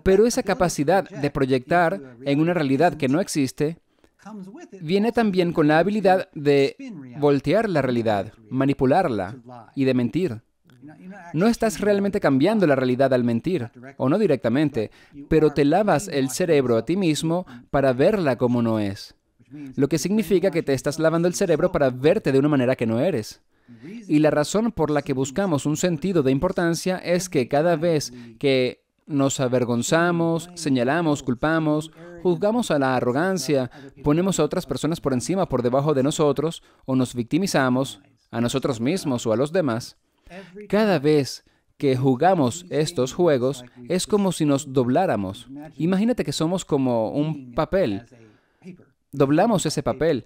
Pero esa capacidad de proyectar en una realidad que no existe viene también con la habilidad de voltear la realidad, manipularla y de mentir. No estás realmente cambiando la realidad al mentir, o no directamente, pero te lavas el cerebro a ti mismo para verla como no es. Lo que significa que te estás lavando el cerebro para verte de una manera que no eres. Y la razón por la que buscamos un sentido de importancia es que cada vez que nos avergonzamos, señalamos, culpamos, juzgamos a la arrogancia, ponemos a otras personas por encima o por debajo de nosotros, o nos victimizamos a nosotros mismos o a los demás, cada vez que jugamos estos juegos, es como si nos dobláramos. Imagínate que somos como un papel. Doblamos ese papel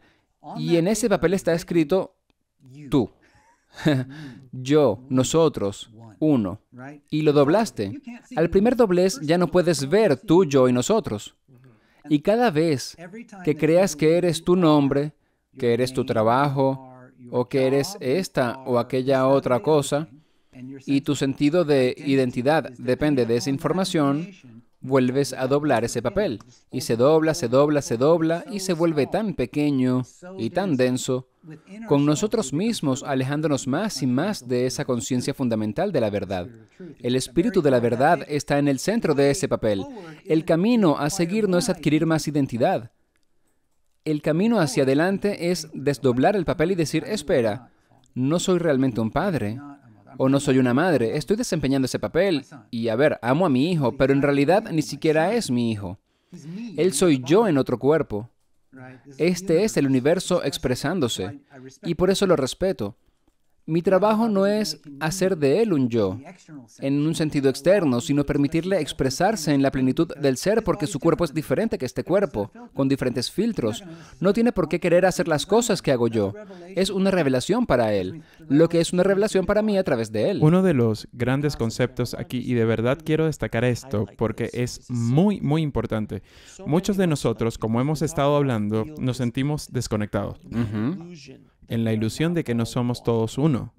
y en ese papel está escrito tú, yo, nosotros, uno. Y lo doblaste. Al primer doblez ya no puedes ver tú, yo y nosotros. Y cada vez que creas que eres tu nombre, que eres tu trabajo, o que eres esta o aquella otra cosa, y tu sentido de identidad depende de esa información, vuelves a doblar ese papel. Y se dobla, se dobla, se dobla, y se vuelve tan pequeño y tan denso, con nosotros mismos alejándonos más y más de esa conciencia fundamental de la verdad. El espíritu de la verdad está en el centro de ese papel. El camino a seguir no es adquirir más identidad. El camino hacia adelante es desdoblar el papel y decir, espera, no soy realmente un padre o no soy una madre, estoy desempeñando ese papel y, a ver, amo a mi hijo, pero en realidad ni siquiera es mi hijo. Él soy yo en otro cuerpo. Este es el universo expresándose y por eso lo respeto. Mi trabajo no es hacer de él un yo, en un sentido externo, sino permitirle expresarse en la plenitud del ser porque su cuerpo es diferente que este cuerpo, con diferentes filtros. No tiene por qué querer hacer las cosas que hago yo. Es una revelación para él, lo que es una revelación para mí a través de él. Uno de los grandes conceptos aquí, y de verdad quiero destacar esto porque es muy, muy importante. Muchos de nosotros, como hemos estado hablando, nos sentimos desconectados. Uh-huh. En la ilusión de que no somos todos uno.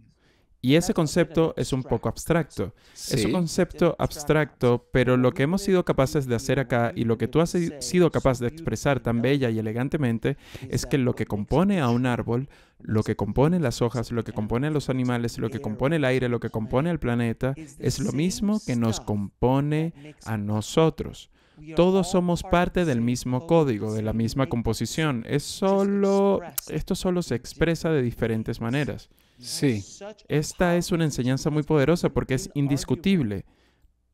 Y ese concepto es un poco abstracto. Sí. Es un concepto abstracto, pero lo que hemos sido capaces de hacer acá y lo que tú has sido capaz de expresar tan bella y elegantemente es que lo que compone a un árbol, lo que compone las hojas, lo que compone a los animales, lo que compone el aire, lo que compone el planeta, es lo mismo que nos compone a nosotros. Todos somos parte del mismo código, de la misma composición. Es solo... Esto solo se expresa de diferentes maneras. Sí. Esta es una enseñanza muy poderosa porque es indiscutible.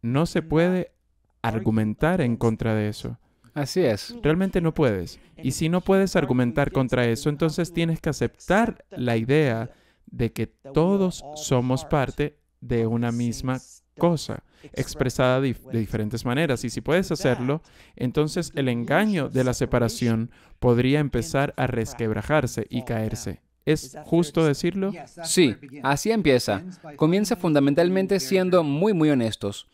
No se puede argumentar en contra de eso. Así es. Realmente no puedes. Y si no puedes argumentar contra eso, entonces tienes que aceptar la idea de que todos somos parte de una misma cosa, expresada de diferentes maneras. Y si puedes hacerlo, entonces el engaño de la separación podría empezar a resquebrajarse y caerse. ¿Es justo decirlo? Sí, así empieza. Comienza fundamentalmente siendo muy, muy honestos.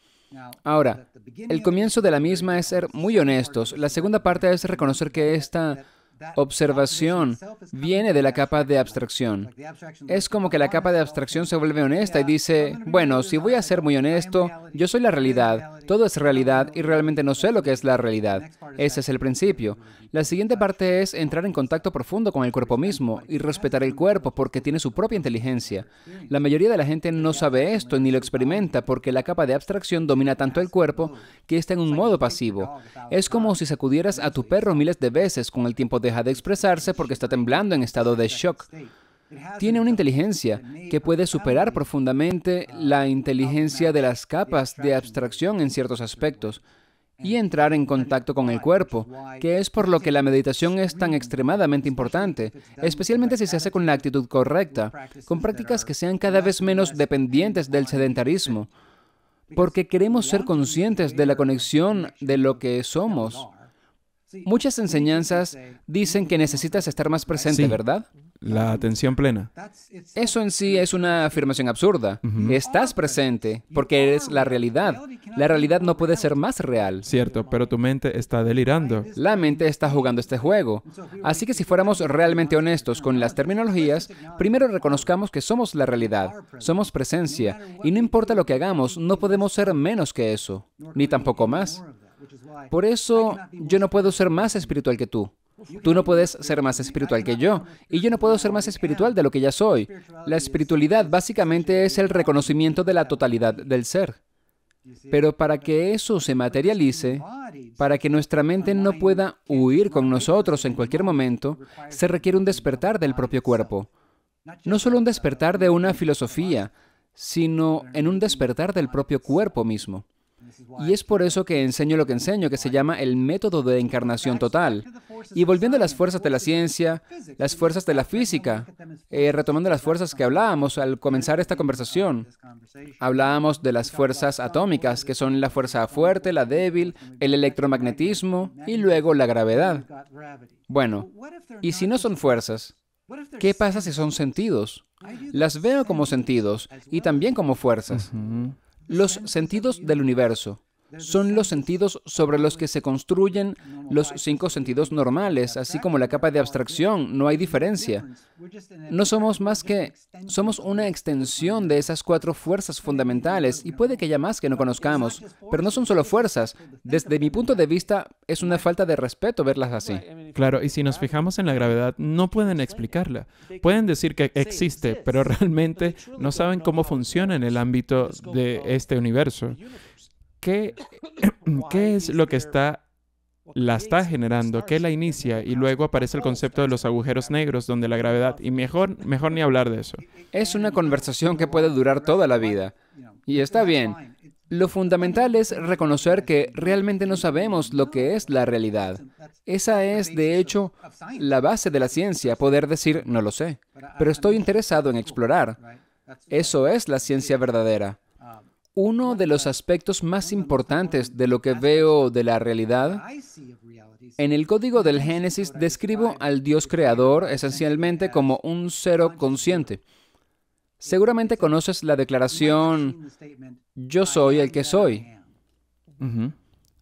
Ahora, el comienzo de la misma es ser muy honestos. La segunda parte es reconocer que esta observación viene de la capa de abstracción. Es como que la capa de abstracción se vuelve honesta y dice, bueno, si voy a ser muy honesto, yo soy la realidad, todo es realidad y realmente no sé lo que es la realidad. Ese es el principio. La siguiente parte es entrar en contacto profundo con el cuerpo mismo y respetar el cuerpo porque tiene su propia inteligencia. La mayoría de la gente no sabe esto ni lo experimenta porque la capa de abstracción domina tanto el cuerpo que está en un modo pasivo. Es como si sacudieras a tu perro miles de veces con el tiempo de deja de expresarse porque está temblando en estado de shock. Tiene una inteligencia que puede superar profundamente la inteligencia de las capas de abstracción en ciertos aspectos y entrar en contacto con el cuerpo, que es por lo que la meditación es tan extremadamente importante, especialmente si se hace con la actitud correcta, con prácticas que sean cada vez menos dependientes del sedentarismo, porque queremos ser conscientes de la conexión de lo que somos. Muchas enseñanzas dicen que necesitas estar más presente, sí, ¿verdad? La atención plena. Eso en sí es una afirmación absurda. Uh-huh. Estás presente porque eres la realidad. La realidad no puede ser más real. Cierto, pero tu mente está delirando. La mente está jugando este juego. Así que si fuéramos realmente honestos con las terminologías, primero reconozcamos que somos la realidad, somos presencia, y no importa lo que hagamos, no podemos ser menos que eso, ni tampoco más. Por eso, yo no puedo ser más espiritual que tú. Tú no puedes ser más espiritual que yo, y yo no puedo ser más espiritual de lo que ya soy. La espiritualidad básicamente es el reconocimiento de la totalidad del ser. Pero para que eso se materialice, para que nuestra mente no pueda huir con nosotros en cualquier momento, se requiere un despertar del propio cuerpo. No solo un despertar de una filosofía, sino en un despertar del propio cuerpo mismo. Y es por eso que enseño lo que enseño, que se llama el método de encarnación total. Y volviendo a las fuerzas de la ciencia, las fuerzas de la física, eh, retomando las fuerzas que hablábamos al comenzar esta conversación, hablábamos de las fuerzas atómicas, que son la fuerza fuerte, la débil, el electromagnetismo y luego la gravedad. Bueno, ¿y si no son fuerzas? ¿Qué pasa si son sentidos? Las veo como sentidos y también como fuerzas. Uh-huh. Los sentidos del universo son los sentidos sobre los que se construyen los cinco sentidos normales, así como la capa de abstracción. No hay diferencia. No somos más que... Somos una extensión de esas cuatro fuerzas fundamentales, y puede que haya más que no conozcamos, pero no son solo fuerzas. Desde mi punto de vista, es una falta de respeto verlas así. Claro, y si nos fijamos en la gravedad, no pueden explicarla. Pueden decir que existe, pero realmente no saben cómo funciona en el ámbito de este universo. ¿Qué, ¿Qué es lo que está, la está generando? ¿Qué la inicia? Y luego aparece el concepto de los agujeros negros, donde la gravedad... Y mejor, mejor ni hablar de eso. Es una conversación que puede durar toda la vida. Y está bien. Lo fundamental es reconocer que realmente no sabemos lo que es la realidad. Esa es, de hecho, la base de la ciencia, poder decir, no lo sé, pero estoy interesado en explorar. Eso es la ciencia verdadera. Uno de los aspectos más importantes de lo que veo de la realidad, en el Código del Génesis describo al Dios creador esencialmente como un ser consciente. Seguramente conoces la declaración, yo soy el que soy. Uh-huh.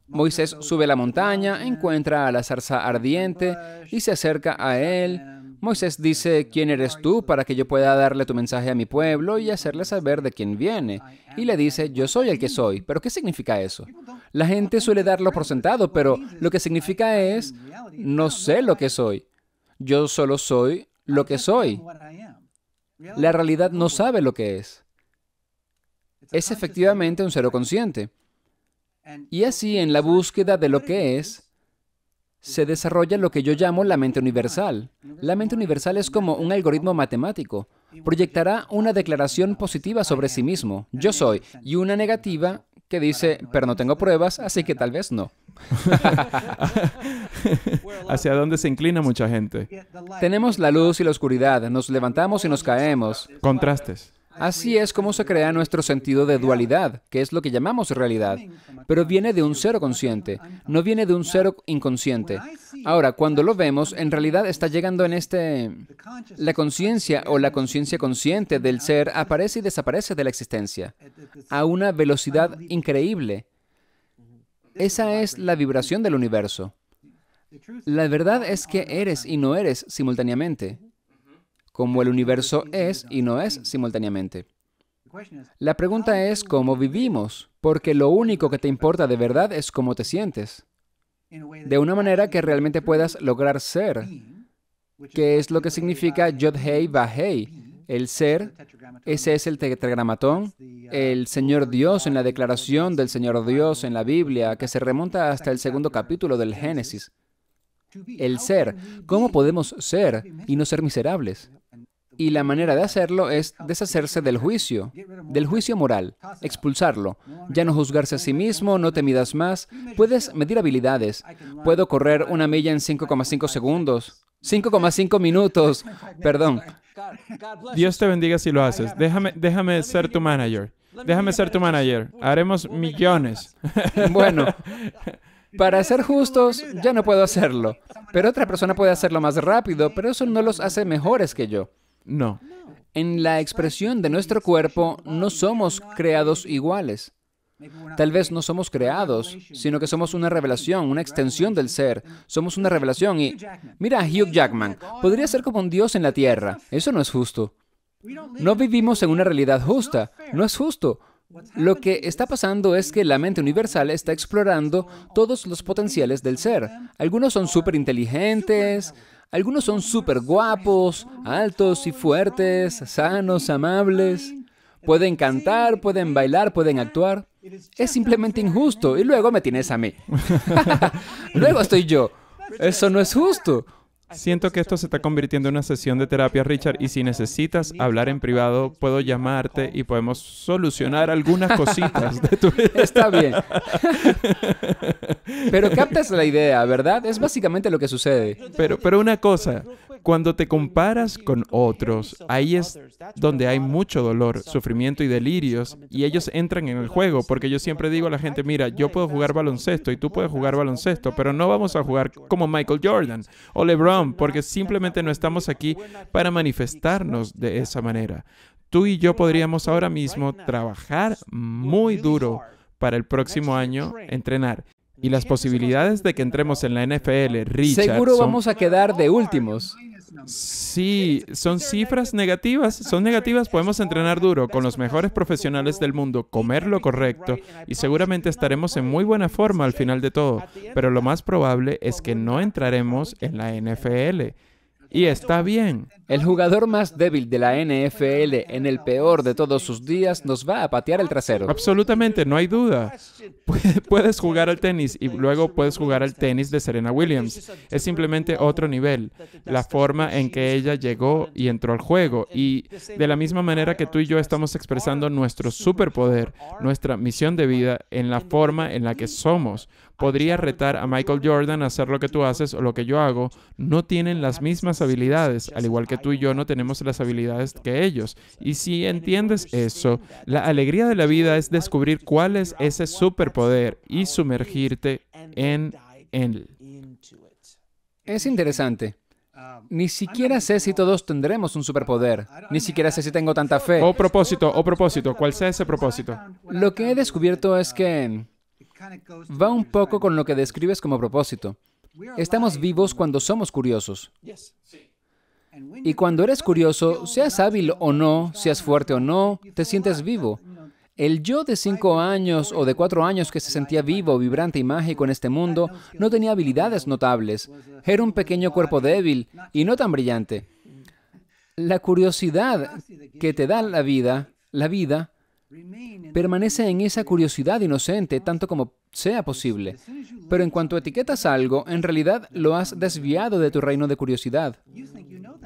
Moisés sube la montaña, encuentra a la zarza ardiente y se acerca a él. Moisés dice, ¿quién eres tú para que yo pueda darle tu mensaje a mi pueblo y hacerle saber de quién viene? Y le dice, yo soy el que soy. ¿Pero qué significa eso? La gente suele darlo por sentado, pero lo que significa es, no sé lo que soy. Yo solo soy lo que soy. La realidad no sabe lo que es. Es efectivamente un ser consciente. Y así, en la búsqueda de lo que es, se desarrolla lo que yo llamo la mente universal. La mente universal es como un algoritmo matemático. Proyectará una declaración positiva sobre sí mismo, yo soy, y una negativa que dice, pero no tengo pruebas, así que tal vez no. ¿Hacia dónde se inclina mucha gente? Tenemos la luz y la oscuridad, nos levantamos y nos caemos. Contrastes. Así es como se crea nuestro sentido de dualidad, que es lo que llamamos realidad. Pero viene de un cero consciente, no viene de un cero inconsciente. Ahora, cuando lo vemos, en realidad está llegando en este... La conciencia o la conciencia consciente del ser aparece y desaparece de la existencia a una velocidad increíble. Esa es la vibración del universo. La verdad es que eres y no eres simultáneamente, como el universo es y no es simultáneamente. La pregunta es cómo vivimos, porque lo único que te importa de verdad es cómo te sientes, de una manera que realmente puedas lograr ser, que es lo que significa Yod-Hei-Va-Hei, el ser. Ese es el tetragramatón, el Señor Dios en la declaración del Señor Dios en la Biblia, que se remonta hasta el segundo capítulo del Génesis. El ser. ¿Cómo podemos ser y no ser miserables? Y la manera de hacerlo es deshacerse del juicio, del juicio moral, expulsarlo, ya no juzgarse a sí mismo, no te midas más. Puedes medir habilidades. Puedo correr una milla en cinco coma cinco segundos, cinco coma cinco minutos, perdón. Dios te bendiga si lo haces. Déjame, déjame ser tu manager. Déjame ser tu manager. Haremos millones. Bueno. Para ser justos, ya no puedo hacerlo. Pero otra persona puede hacerlo más rápido, pero eso no los hace mejores que yo. No. En la expresión de nuestro cuerpo, no somos creados iguales. Tal vez no somos creados, sino que somos una revelación, una extensión del ser. Somos una revelación y... Mira a Hugh Jackman. Podría ser como un dios en la tierra. Eso no es justo. No vivimos en una realidad justa. No es justo. Lo que está pasando es que la mente universal está explorando todos los potenciales del ser. Algunos son súper inteligentes, algunos son súper guapos, altos y fuertes, sanos, amables. Pueden cantar, pueden bailar, pueden actuar. Es simplemente injusto. Y luego me tienes a mí. Luego estoy yo. Eso no es justo. Siento que esto se está convirtiendo en una sesión de terapia, Richard, y si necesitas hablar en privado, puedo llamarte y podemos solucionar algunas cositas de tu vida. Está bien. Pero captas la idea, ¿verdad? Es básicamente lo que sucede. Pero, pero una cosa, cuando te comparas con otros, ahí es donde hay mucho dolor, sufrimiento y delirios, y ellos entran en el juego, porque yo siempre digo a la gente, mira, yo puedo jugar baloncesto y tú puedes jugar baloncesto, pero no vamos a jugar como Michael Jordan o LeBron, porque simplemente no estamos aquí para manifestarnos de esa manera. Tú y yo podríamos ahora mismo trabajar muy duro para el próximo año entrenar. Y las posibilidades de que entremos en la N F L, Richard... Seguro son... vamos a quedar de últimos. Sí, son cifras negativas. Son negativas, podemos entrenar duro con los mejores profesionales del mundo, comer lo correcto y seguramente estaremos en muy buena forma al final de todo. Pero lo más probable es que no entraremos en la N F L. Y está bien. El jugador más débil de la N F L en el peor de todos sus días nos va a patear el trasero. Absolutamente, no hay duda. Puedes jugar al tenis y luego puedes jugar al tenis de Serena Williams. Es simplemente otro nivel. La forma en que ella llegó y entró al juego. Y de la misma manera que tú y yo estamos expresando nuestro superpoder, nuestra misión de vida en la forma en la que somos. Podría retar a Michael Jordan a hacer lo que tú haces o lo que yo hago. No tienen las mismas habilidades, al igual que tú y yo no tenemos las habilidades que ellos. Y si entiendes eso, la alegría de la vida es descubrir cuál es ese superpoder y sumergirte en él. Es interesante. Ni siquiera sé si todos tendremos un superpoder. Ni siquiera sé si tengo tanta fe. O propósito, o propósito. ¿Cuál sea ese propósito? Lo que he descubierto es que... va un poco con lo que describes como propósito. Estamos vivos cuando somos curiosos. Y cuando eres curioso, seas hábil o no, seas fuerte o no, te sientes vivo. El yo de cinco años o de cuatro años que se sentía vivo, vibrante y mágico en este mundo, no tenía habilidades notables. Era un pequeño cuerpo débil y no tan brillante. La curiosidad que te da la vida, la vida... permanece en esa curiosidad inocente tanto como sea posible. Pero en cuanto etiquetas algo, en realidad lo has desviado de tu reino de curiosidad.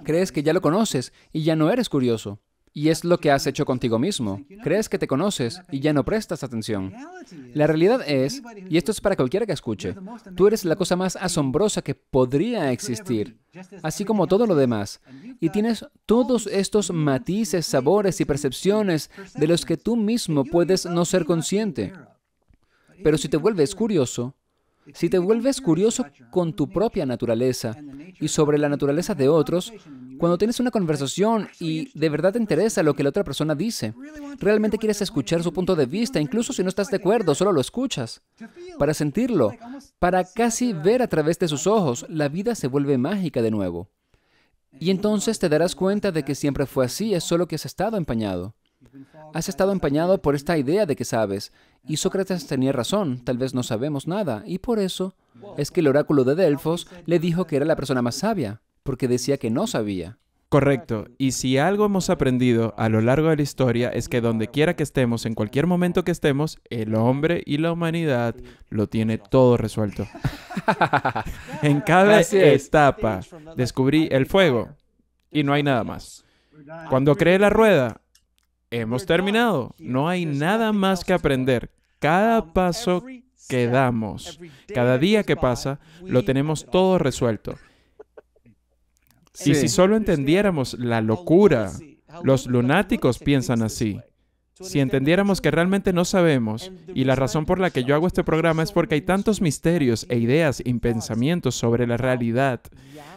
Crees que ya lo conoces y ya no eres curioso. Y es lo que has hecho contigo mismo. Crees que te conoces y ya no prestas atención. La realidad es, y esto es para cualquiera que escuche, tú eres la cosa más asombrosa que podría existir, así como todo lo demás. Y tienes todos estos matices, sabores y percepciones de los que tú mismo puedes no ser consciente. Pero si te vuelves curioso, si te vuelves curioso con tu propia naturaleza y sobre la naturaleza de otros, cuando tienes una conversación y de verdad te interesa lo que la otra persona dice, realmente quieres escuchar su punto de vista, incluso si no estás de acuerdo, solo lo escuchas, para sentirlo, para casi ver a través de sus ojos, la vida se vuelve mágica de nuevo. Y entonces te darás cuenta de que siempre fue así, es solo que has estado empañado. Has estado empañado por esta idea de que sabes. Y Sócrates tenía razón, tal vez no sabemos nada. Y por eso es que el oráculo de Delfos le dijo que era la persona más sabia, porque decía que no sabía. Correcto. Y si algo hemos aprendido a lo largo de la historia es que donde quiera que estemos, en cualquier momento que estemos, el hombre y la humanidad lo tiene todo resuelto. En cada etapa descubrí el fuego y no hay nada más. Cuando creé la rueda, hemos terminado. No hay nada más que aprender. Cada paso que damos, cada día que pasa, lo tenemos todo resuelto. Sí. Y si solo entendiéramos la locura, los lunáticos piensan así. Si entendiéramos que realmente no sabemos, y la razón por la que yo hago este programa es porque hay tantos misterios e ideas y pensamientos sobre la realidad,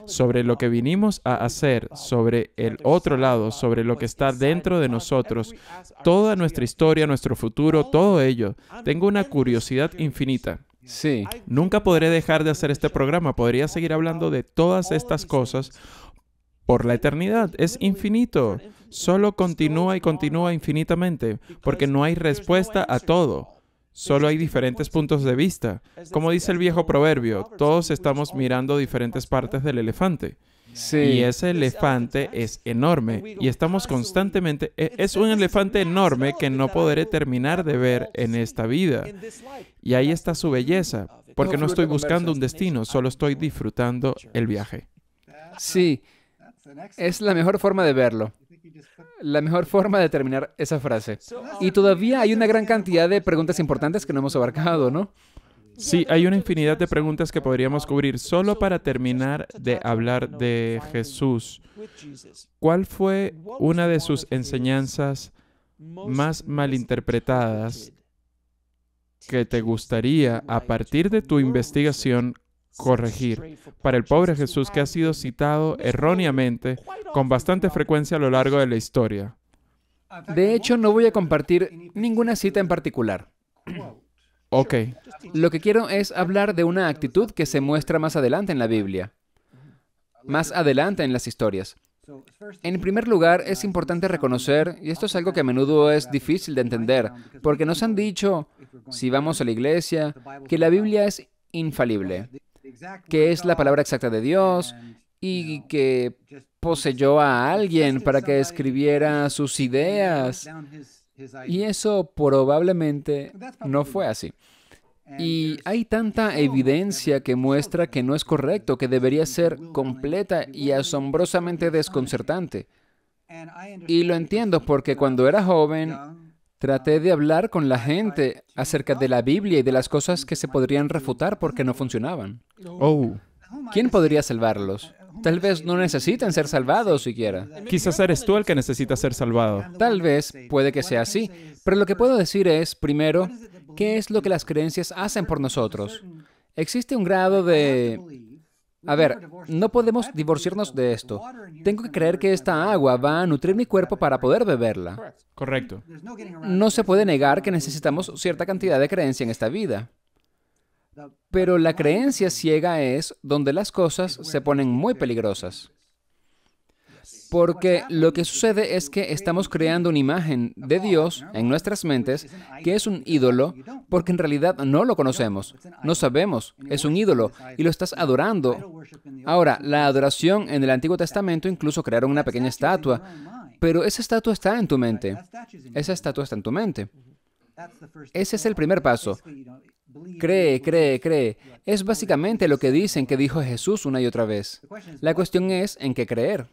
sobre lo que vinimos a hacer, sobre el otro lado, sobre lo que está dentro de nosotros, toda nuestra historia, nuestro futuro, todo ello. Tengo una curiosidad infinita. Sí. Nunca podré dejar de hacer este programa. Podría seguir hablando de todas estas cosas por la eternidad. Es infinito. Solo continúa y continúa infinitamente, porque no hay respuesta a todo. Solo hay diferentes puntos de vista. Como dice el viejo proverbio, todos estamos mirando diferentes partes del elefante. Sí. Y ese elefante es enorme. Y estamos constantemente... Es un elefante enorme que no podré terminar de ver en esta vida. Y ahí está su belleza, porque no estoy buscando un destino, solo estoy disfrutando el viaje. Sí. Es la mejor forma de verlo. La mejor forma de terminar esa frase. Y todavía hay una gran cantidad de preguntas importantes que no hemos abarcado, ¿no? Sí, hay una infinidad de preguntas que podríamos cubrir. Solo para terminar de hablar de Jesús, ¿cuál fue una de sus enseñanzas más malinterpretadas que te gustaría, a partir de tu investigación, corregir para el pobre Jesús, que ha sido citado erróneamente con bastante frecuencia a lo largo de la historia? De hecho, no voy a compartir ninguna cita en particular. Ok. Lo que quiero es hablar de una actitud que se muestra más adelante en la Biblia, más adelante en las historias. En primer lugar, es importante reconocer, y esto es algo que a menudo es difícil de entender, porque nos han dicho, si vamos a la iglesia, que la Biblia es infalible, que es la palabra exacta de Dios y que poseyó a alguien para que escribiera sus ideas. Y eso probablemente no fue así. Y hay tanta evidencia que muestra que no es correcto, que debería ser completa y asombrosamente desconcertante. Y lo entiendo porque cuando era joven, traté de hablar con la gente acerca de la Biblia y de las cosas que se podrían refutar porque no funcionaban. Oh. ¿Quién podría salvarlos? Tal vez no necesitan ser salvados siquiera. Quizás eres tú el que necesita ser salvado. Tal vez, puede que sea así. Pero lo que puedo decir es, primero, ¿qué es lo que las creencias hacen por nosotros? Existe un grado de... A ver, no podemos divorciarnos de esto. Tengo que creer que esta agua va a nutrir mi cuerpo para poder beberla. Correcto. No se puede negar que necesitamos cierta cantidad de creencia en esta vida. Pero la creencia ciega es donde las cosas se ponen muy peligrosas. Porque lo que sucede es que estamos creando una imagen de Dios en nuestras mentes que es un ídolo, porque en realidad no lo conocemos, no sabemos, es un ídolo y lo estás adorando. Ahora, la adoración en el Antiguo Testamento incluso crearon una pequeña estatua, pero esa estatua está en tu mente. Esa estatua está en tu mente. Ese es el primer paso. Cree, cree, cree. Es básicamente lo que dicen que dijo Jesús una y otra vez. La cuestión es en qué creer.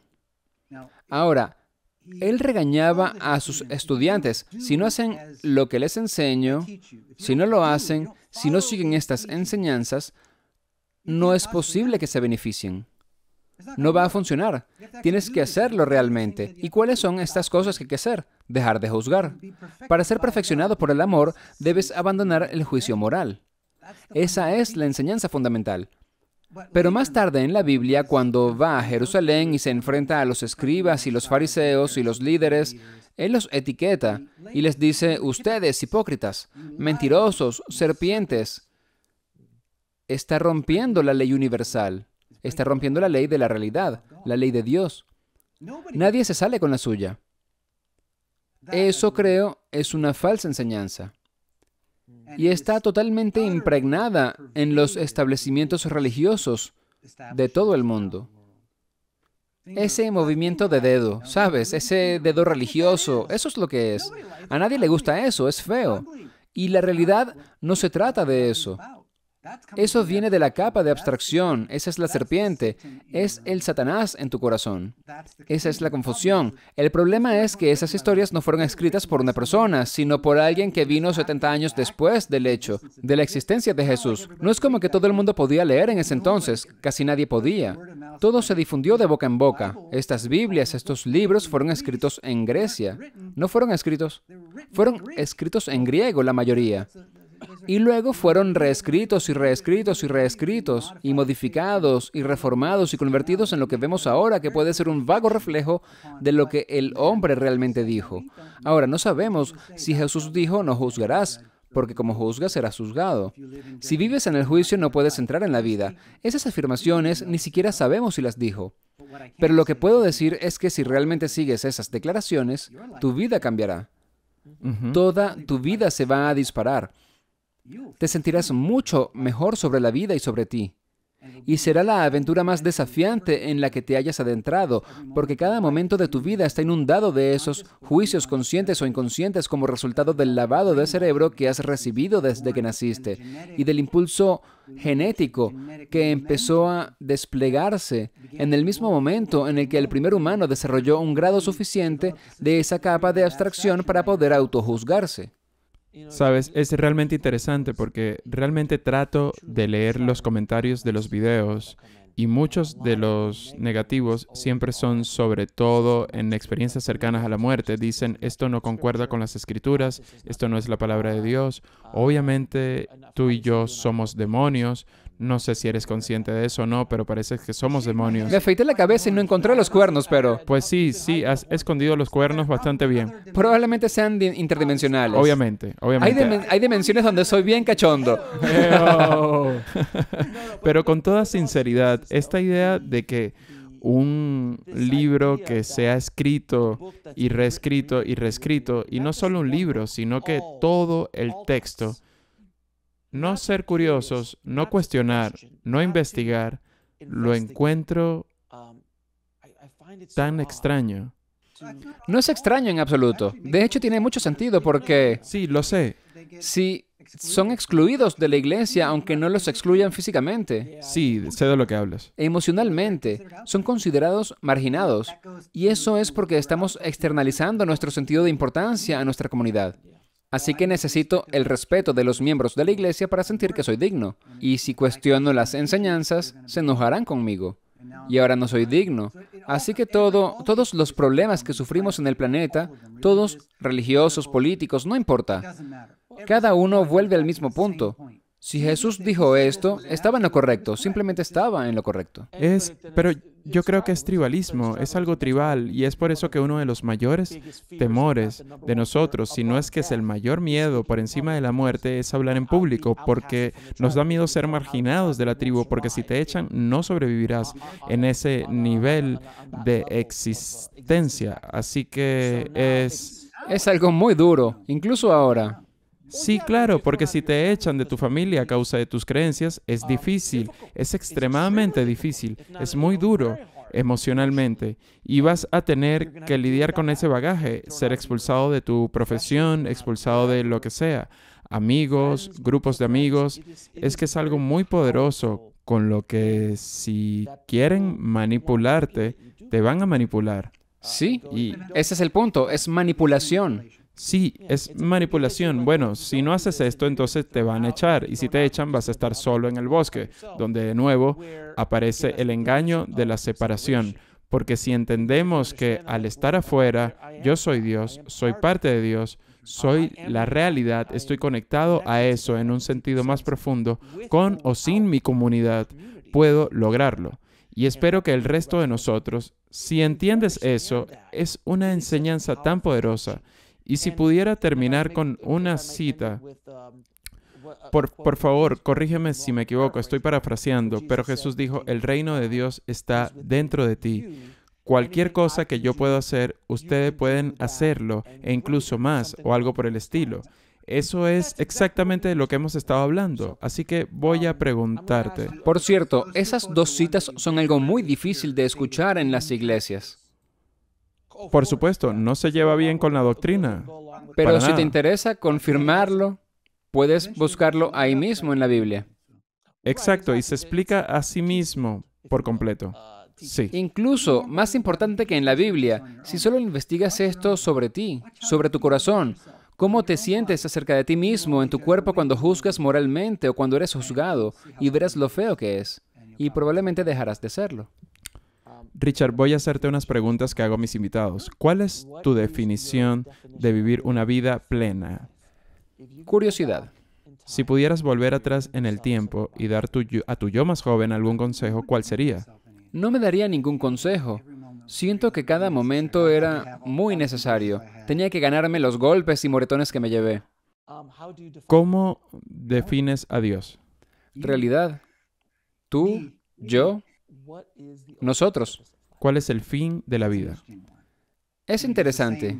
Ahora, él regañaba a sus estudiantes. Si no hacen lo que les enseño, si no lo hacen, si no siguen estas enseñanzas, no es posible que se beneficien. No va a funcionar. Tienes que hacerlo realmente. ¿Y cuáles son estas cosas que hay que hacer? Dejar de juzgar. Para ser perfeccionado por el amor, debes abandonar el juicio moral. Esa es la enseñanza fundamental. Pero más tarde en la Biblia, cuando va a Jerusalén y se enfrenta a los escribas y los fariseos y los líderes, él los etiqueta y les dice, ustedes, hipócritas, mentirosos, serpientes. Está rompiendo la ley universal. Está rompiendo la ley de la realidad, la ley de Dios. Nadie se sale con la suya. Eso, creo, es una falsa enseñanza. Y está totalmente impregnada en los establecimientos religiosos de todo el mundo. Ese movimiento de dedo, ¿sabes? Ese dedo religioso, eso es lo que es. A nadie le gusta eso, es feo. Y la realidad no se trata de eso. Eso viene de la capa de abstracción. Esa es la serpiente. Es el Satanás en tu corazón. Esa es la confusión. El problema es que esas historias no fueron escritas por una persona, sino por alguien que vino setenta años después del hecho, de la existencia de Jesús. No es como que todo el mundo podía leer en ese entonces. Casi nadie podía. Todo se difundió de boca en boca. Estas Biblias, estos libros fueron escritos en Grecia. No fueron escritos. Fueron escritos en griego, la mayoría. Y luego fueron reescritos y reescritos y reescritos, y modificados y reformados y convertidos en lo que vemos ahora, que puede ser un vago reflejo de lo que el hombre realmente dijo. Ahora, no sabemos si Jesús dijo, no juzgarás, porque como juzgas serás juzgado. Si vives en el juicio no puedes entrar en la vida. Esas afirmaciones ni siquiera sabemos si las dijo. Pero lo que puedo decir es que si realmente sigues esas declaraciones, tu vida cambiará. Uh-huh. Toda tu vida se va a disparar. Te sentirás mucho mejor sobre la vida y sobre ti. Y será la aventura más desafiante en la que te hayas adentrado, porque cada momento de tu vida está inundado de esos juicios conscientes o inconscientes como resultado del lavado de cerebro que has recibido desde que naciste y del impulso genético que empezó a desplegarse en el mismo momento en el que el primer humano desarrolló un grado suficiente de esa capa de abstracción para poder autojuzgarse. Sabes, es realmente interesante porque realmente trato de leer los comentarios de los videos y muchos de los negativos siempre son, sobre todo en experiencias cercanas a la muerte, dicen, esto no concuerda con las escrituras, esto no es la palabra de Dios, obviamente tú y yo somos demonios. No sé si eres consciente de eso o no, pero parece que somos demonios. Me afeité la cabeza y no encontré los cuernos, pero... Pues sí, sí, has escondido los cuernos bastante bien. Probablemente sean interdimensionales. Obviamente, obviamente. Hay, dim hay dimensiones donde soy bien cachondo. Pero con toda sinceridad, esta idea de que un libro que se ha escrito y reescrito y reescrito, y no solo un libro, sino que todo el texto... No ser curiosos, no cuestionar, no investigar, lo encuentro tan extraño. No es extraño en absoluto. De hecho, tiene mucho sentido porque... Sí, lo sé. Sí, son excluidos de la iglesia, aunque no los excluyan físicamente. Sí, sé de lo que hablas. Emocionalmente, son considerados marginados. Y eso es porque estamos externalizando nuestro sentido de importancia a nuestra comunidad. Así que necesito el respeto de los miembros de la iglesia para sentir que soy digno. Y si cuestiono las enseñanzas, se enojarán conmigo. Y ahora no soy digno. Así que todo, todos los problemas que sufrimos en el planeta, todos religiosos, políticos, no importa. Cada uno vuelve al mismo punto. Si Jesús dijo esto, estaba en lo correcto. Simplemente estaba en lo correcto. Es, pero... Yo creo que es tribalismo, es algo tribal, y es por eso que uno de los mayores temores de nosotros, si no es que es el mayor miedo por encima de la muerte, es hablar en público, porque nos da miedo ser marginados de la tribu, porque si te echan, no sobrevivirás en ese nivel de existencia. Así que es... Es algo muy duro, incluso ahora. Sí, claro, porque si te echan de tu familia a causa de tus creencias, es difícil, es extremadamente difícil, es muy duro emocionalmente, y vas a tener que lidiar con ese bagaje, ser expulsado de tu profesión, expulsado de lo que sea, amigos, grupos de amigos, es que es algo muy poderoso con lo que si quieren manipularte, te van a manipular. Sí, y ese es el punto, es manipulación. Sí, es manipulación. Bueno, si no haces esto, entonces te van a echar. Y si te echan, vas a estar solo en el bosque, donde de nuevo aparece el engaño de la separación. Porque si entendemos que al estar afuera, yo soy Dios, soy parte de Dios, soy la realidad, estoy conectado a eso en un sentido más profundo, con o sin mi comunidad, puedo lograrlo. Y espero que el resto de nosotros, si entiendes eso, es una enseñanza tan poderosa. Y si pudiera terminar con una cita, por, por favor, corrígeme si me equivoco, estoy parafraseando, pero Jesús dijo, el reino de Dios está dentro de ti. Cualquier cosa que yo pueda hacer, ustedes pueden hacerlo, e incluso más, o algo por el estilo. Eso es exactamente de lo que hemos estado hablando, así que voy a preguntarte. Por cierto, esas dos citas son algo muy difícil de escuchar en las iglesias. Por supuesto, no se lleva bien con la doctrina. Pero si te interesa confirmarlo, puedes buscarlo ahí mismo en la Biblia. Exacto, y se explica a sí mismo por completo. Sí. Incluso, más importante que en la Biblia, si solo investigas esto sobre ti, sobre tu corazón, cómo te sientes acerca de ti mismo en tu cuerpo cuando juzgas moralmente o cuando eres juzgado, y verás lo feo que es, y probablemente dejarás de serlo. Richard, voy a hacerte unas preguntas que hago a mis invitados. ¿Cuál es tu definición de vivir una vida plena? Curiosidad. Si pudieras volver atrás en el tiempo y dar tu yo, a tu yo más joven algún consejo, ¿cuál sería? No me daría ningún consejo. Siento que cada momento era muy necesario. Tenía que ganarme los golpes y moretones que me llevé. ¿Cómo defines a Dios? Realidad. Tú, yo, nosotros. ¿Cuál es el fin de la vida? Es interesante.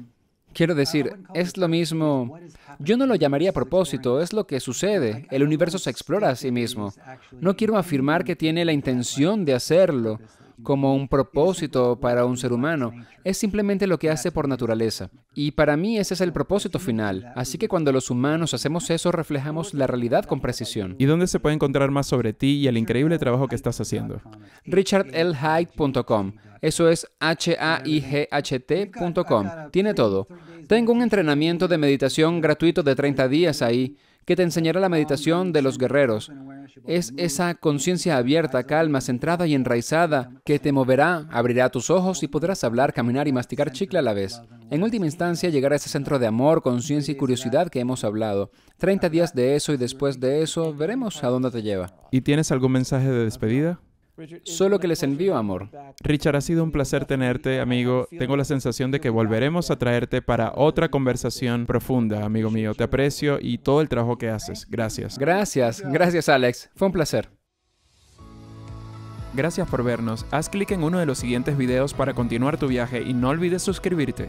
Quiero decir, es lo mismo... Yo no lo llamaría propósito, es lo que sucede. El universo se explora a sí mismo. No quiero afirmar que tiene la intención de hacerlo como un propósito para un ser humano. Es simplemente lo que hace por naturaleza. Y para mí ese es el propósito final. Así que cuando los humanos hacemos eso, reflejamos la realidad con precisión. ¿Y dónde se puede encontrar más sobre ti y el increíble trabajo que estás haciendo? richard l haight punto com. Eso es H A I G H T punto com. Tiene todo. Tengo un entrenamiento de meditación gratuito de treinta días ahí que te enseñará la meditación de los guerreros. Es esa conciencia abierta, calma, centrada y enraizada que te moverá, abrirá tus ojos y podrás hablar, caminar y masticar chicle a la vez. En última instancia, llegar a ese centro de amor, conciencia y curiosidad que hemos hablado. treinta días de eso y después de eso, veremos a dónde te lleva. ¿Y tienes algún mensaje de despedida? Solo que les envío amor. Richard, ha sido un placer tenerte, amigo. Tengo la sensación de que volveremos a traerte para otra conversación profunda, amigo mío. Te aprecio y todo el trabajo que haces. Gracias. Gracias. Gracias, Alex. Fue un placer. Gracias por vernos. Haz clic en uno de los siguientes videos para continuar tu viaje y no olvides suscribirte.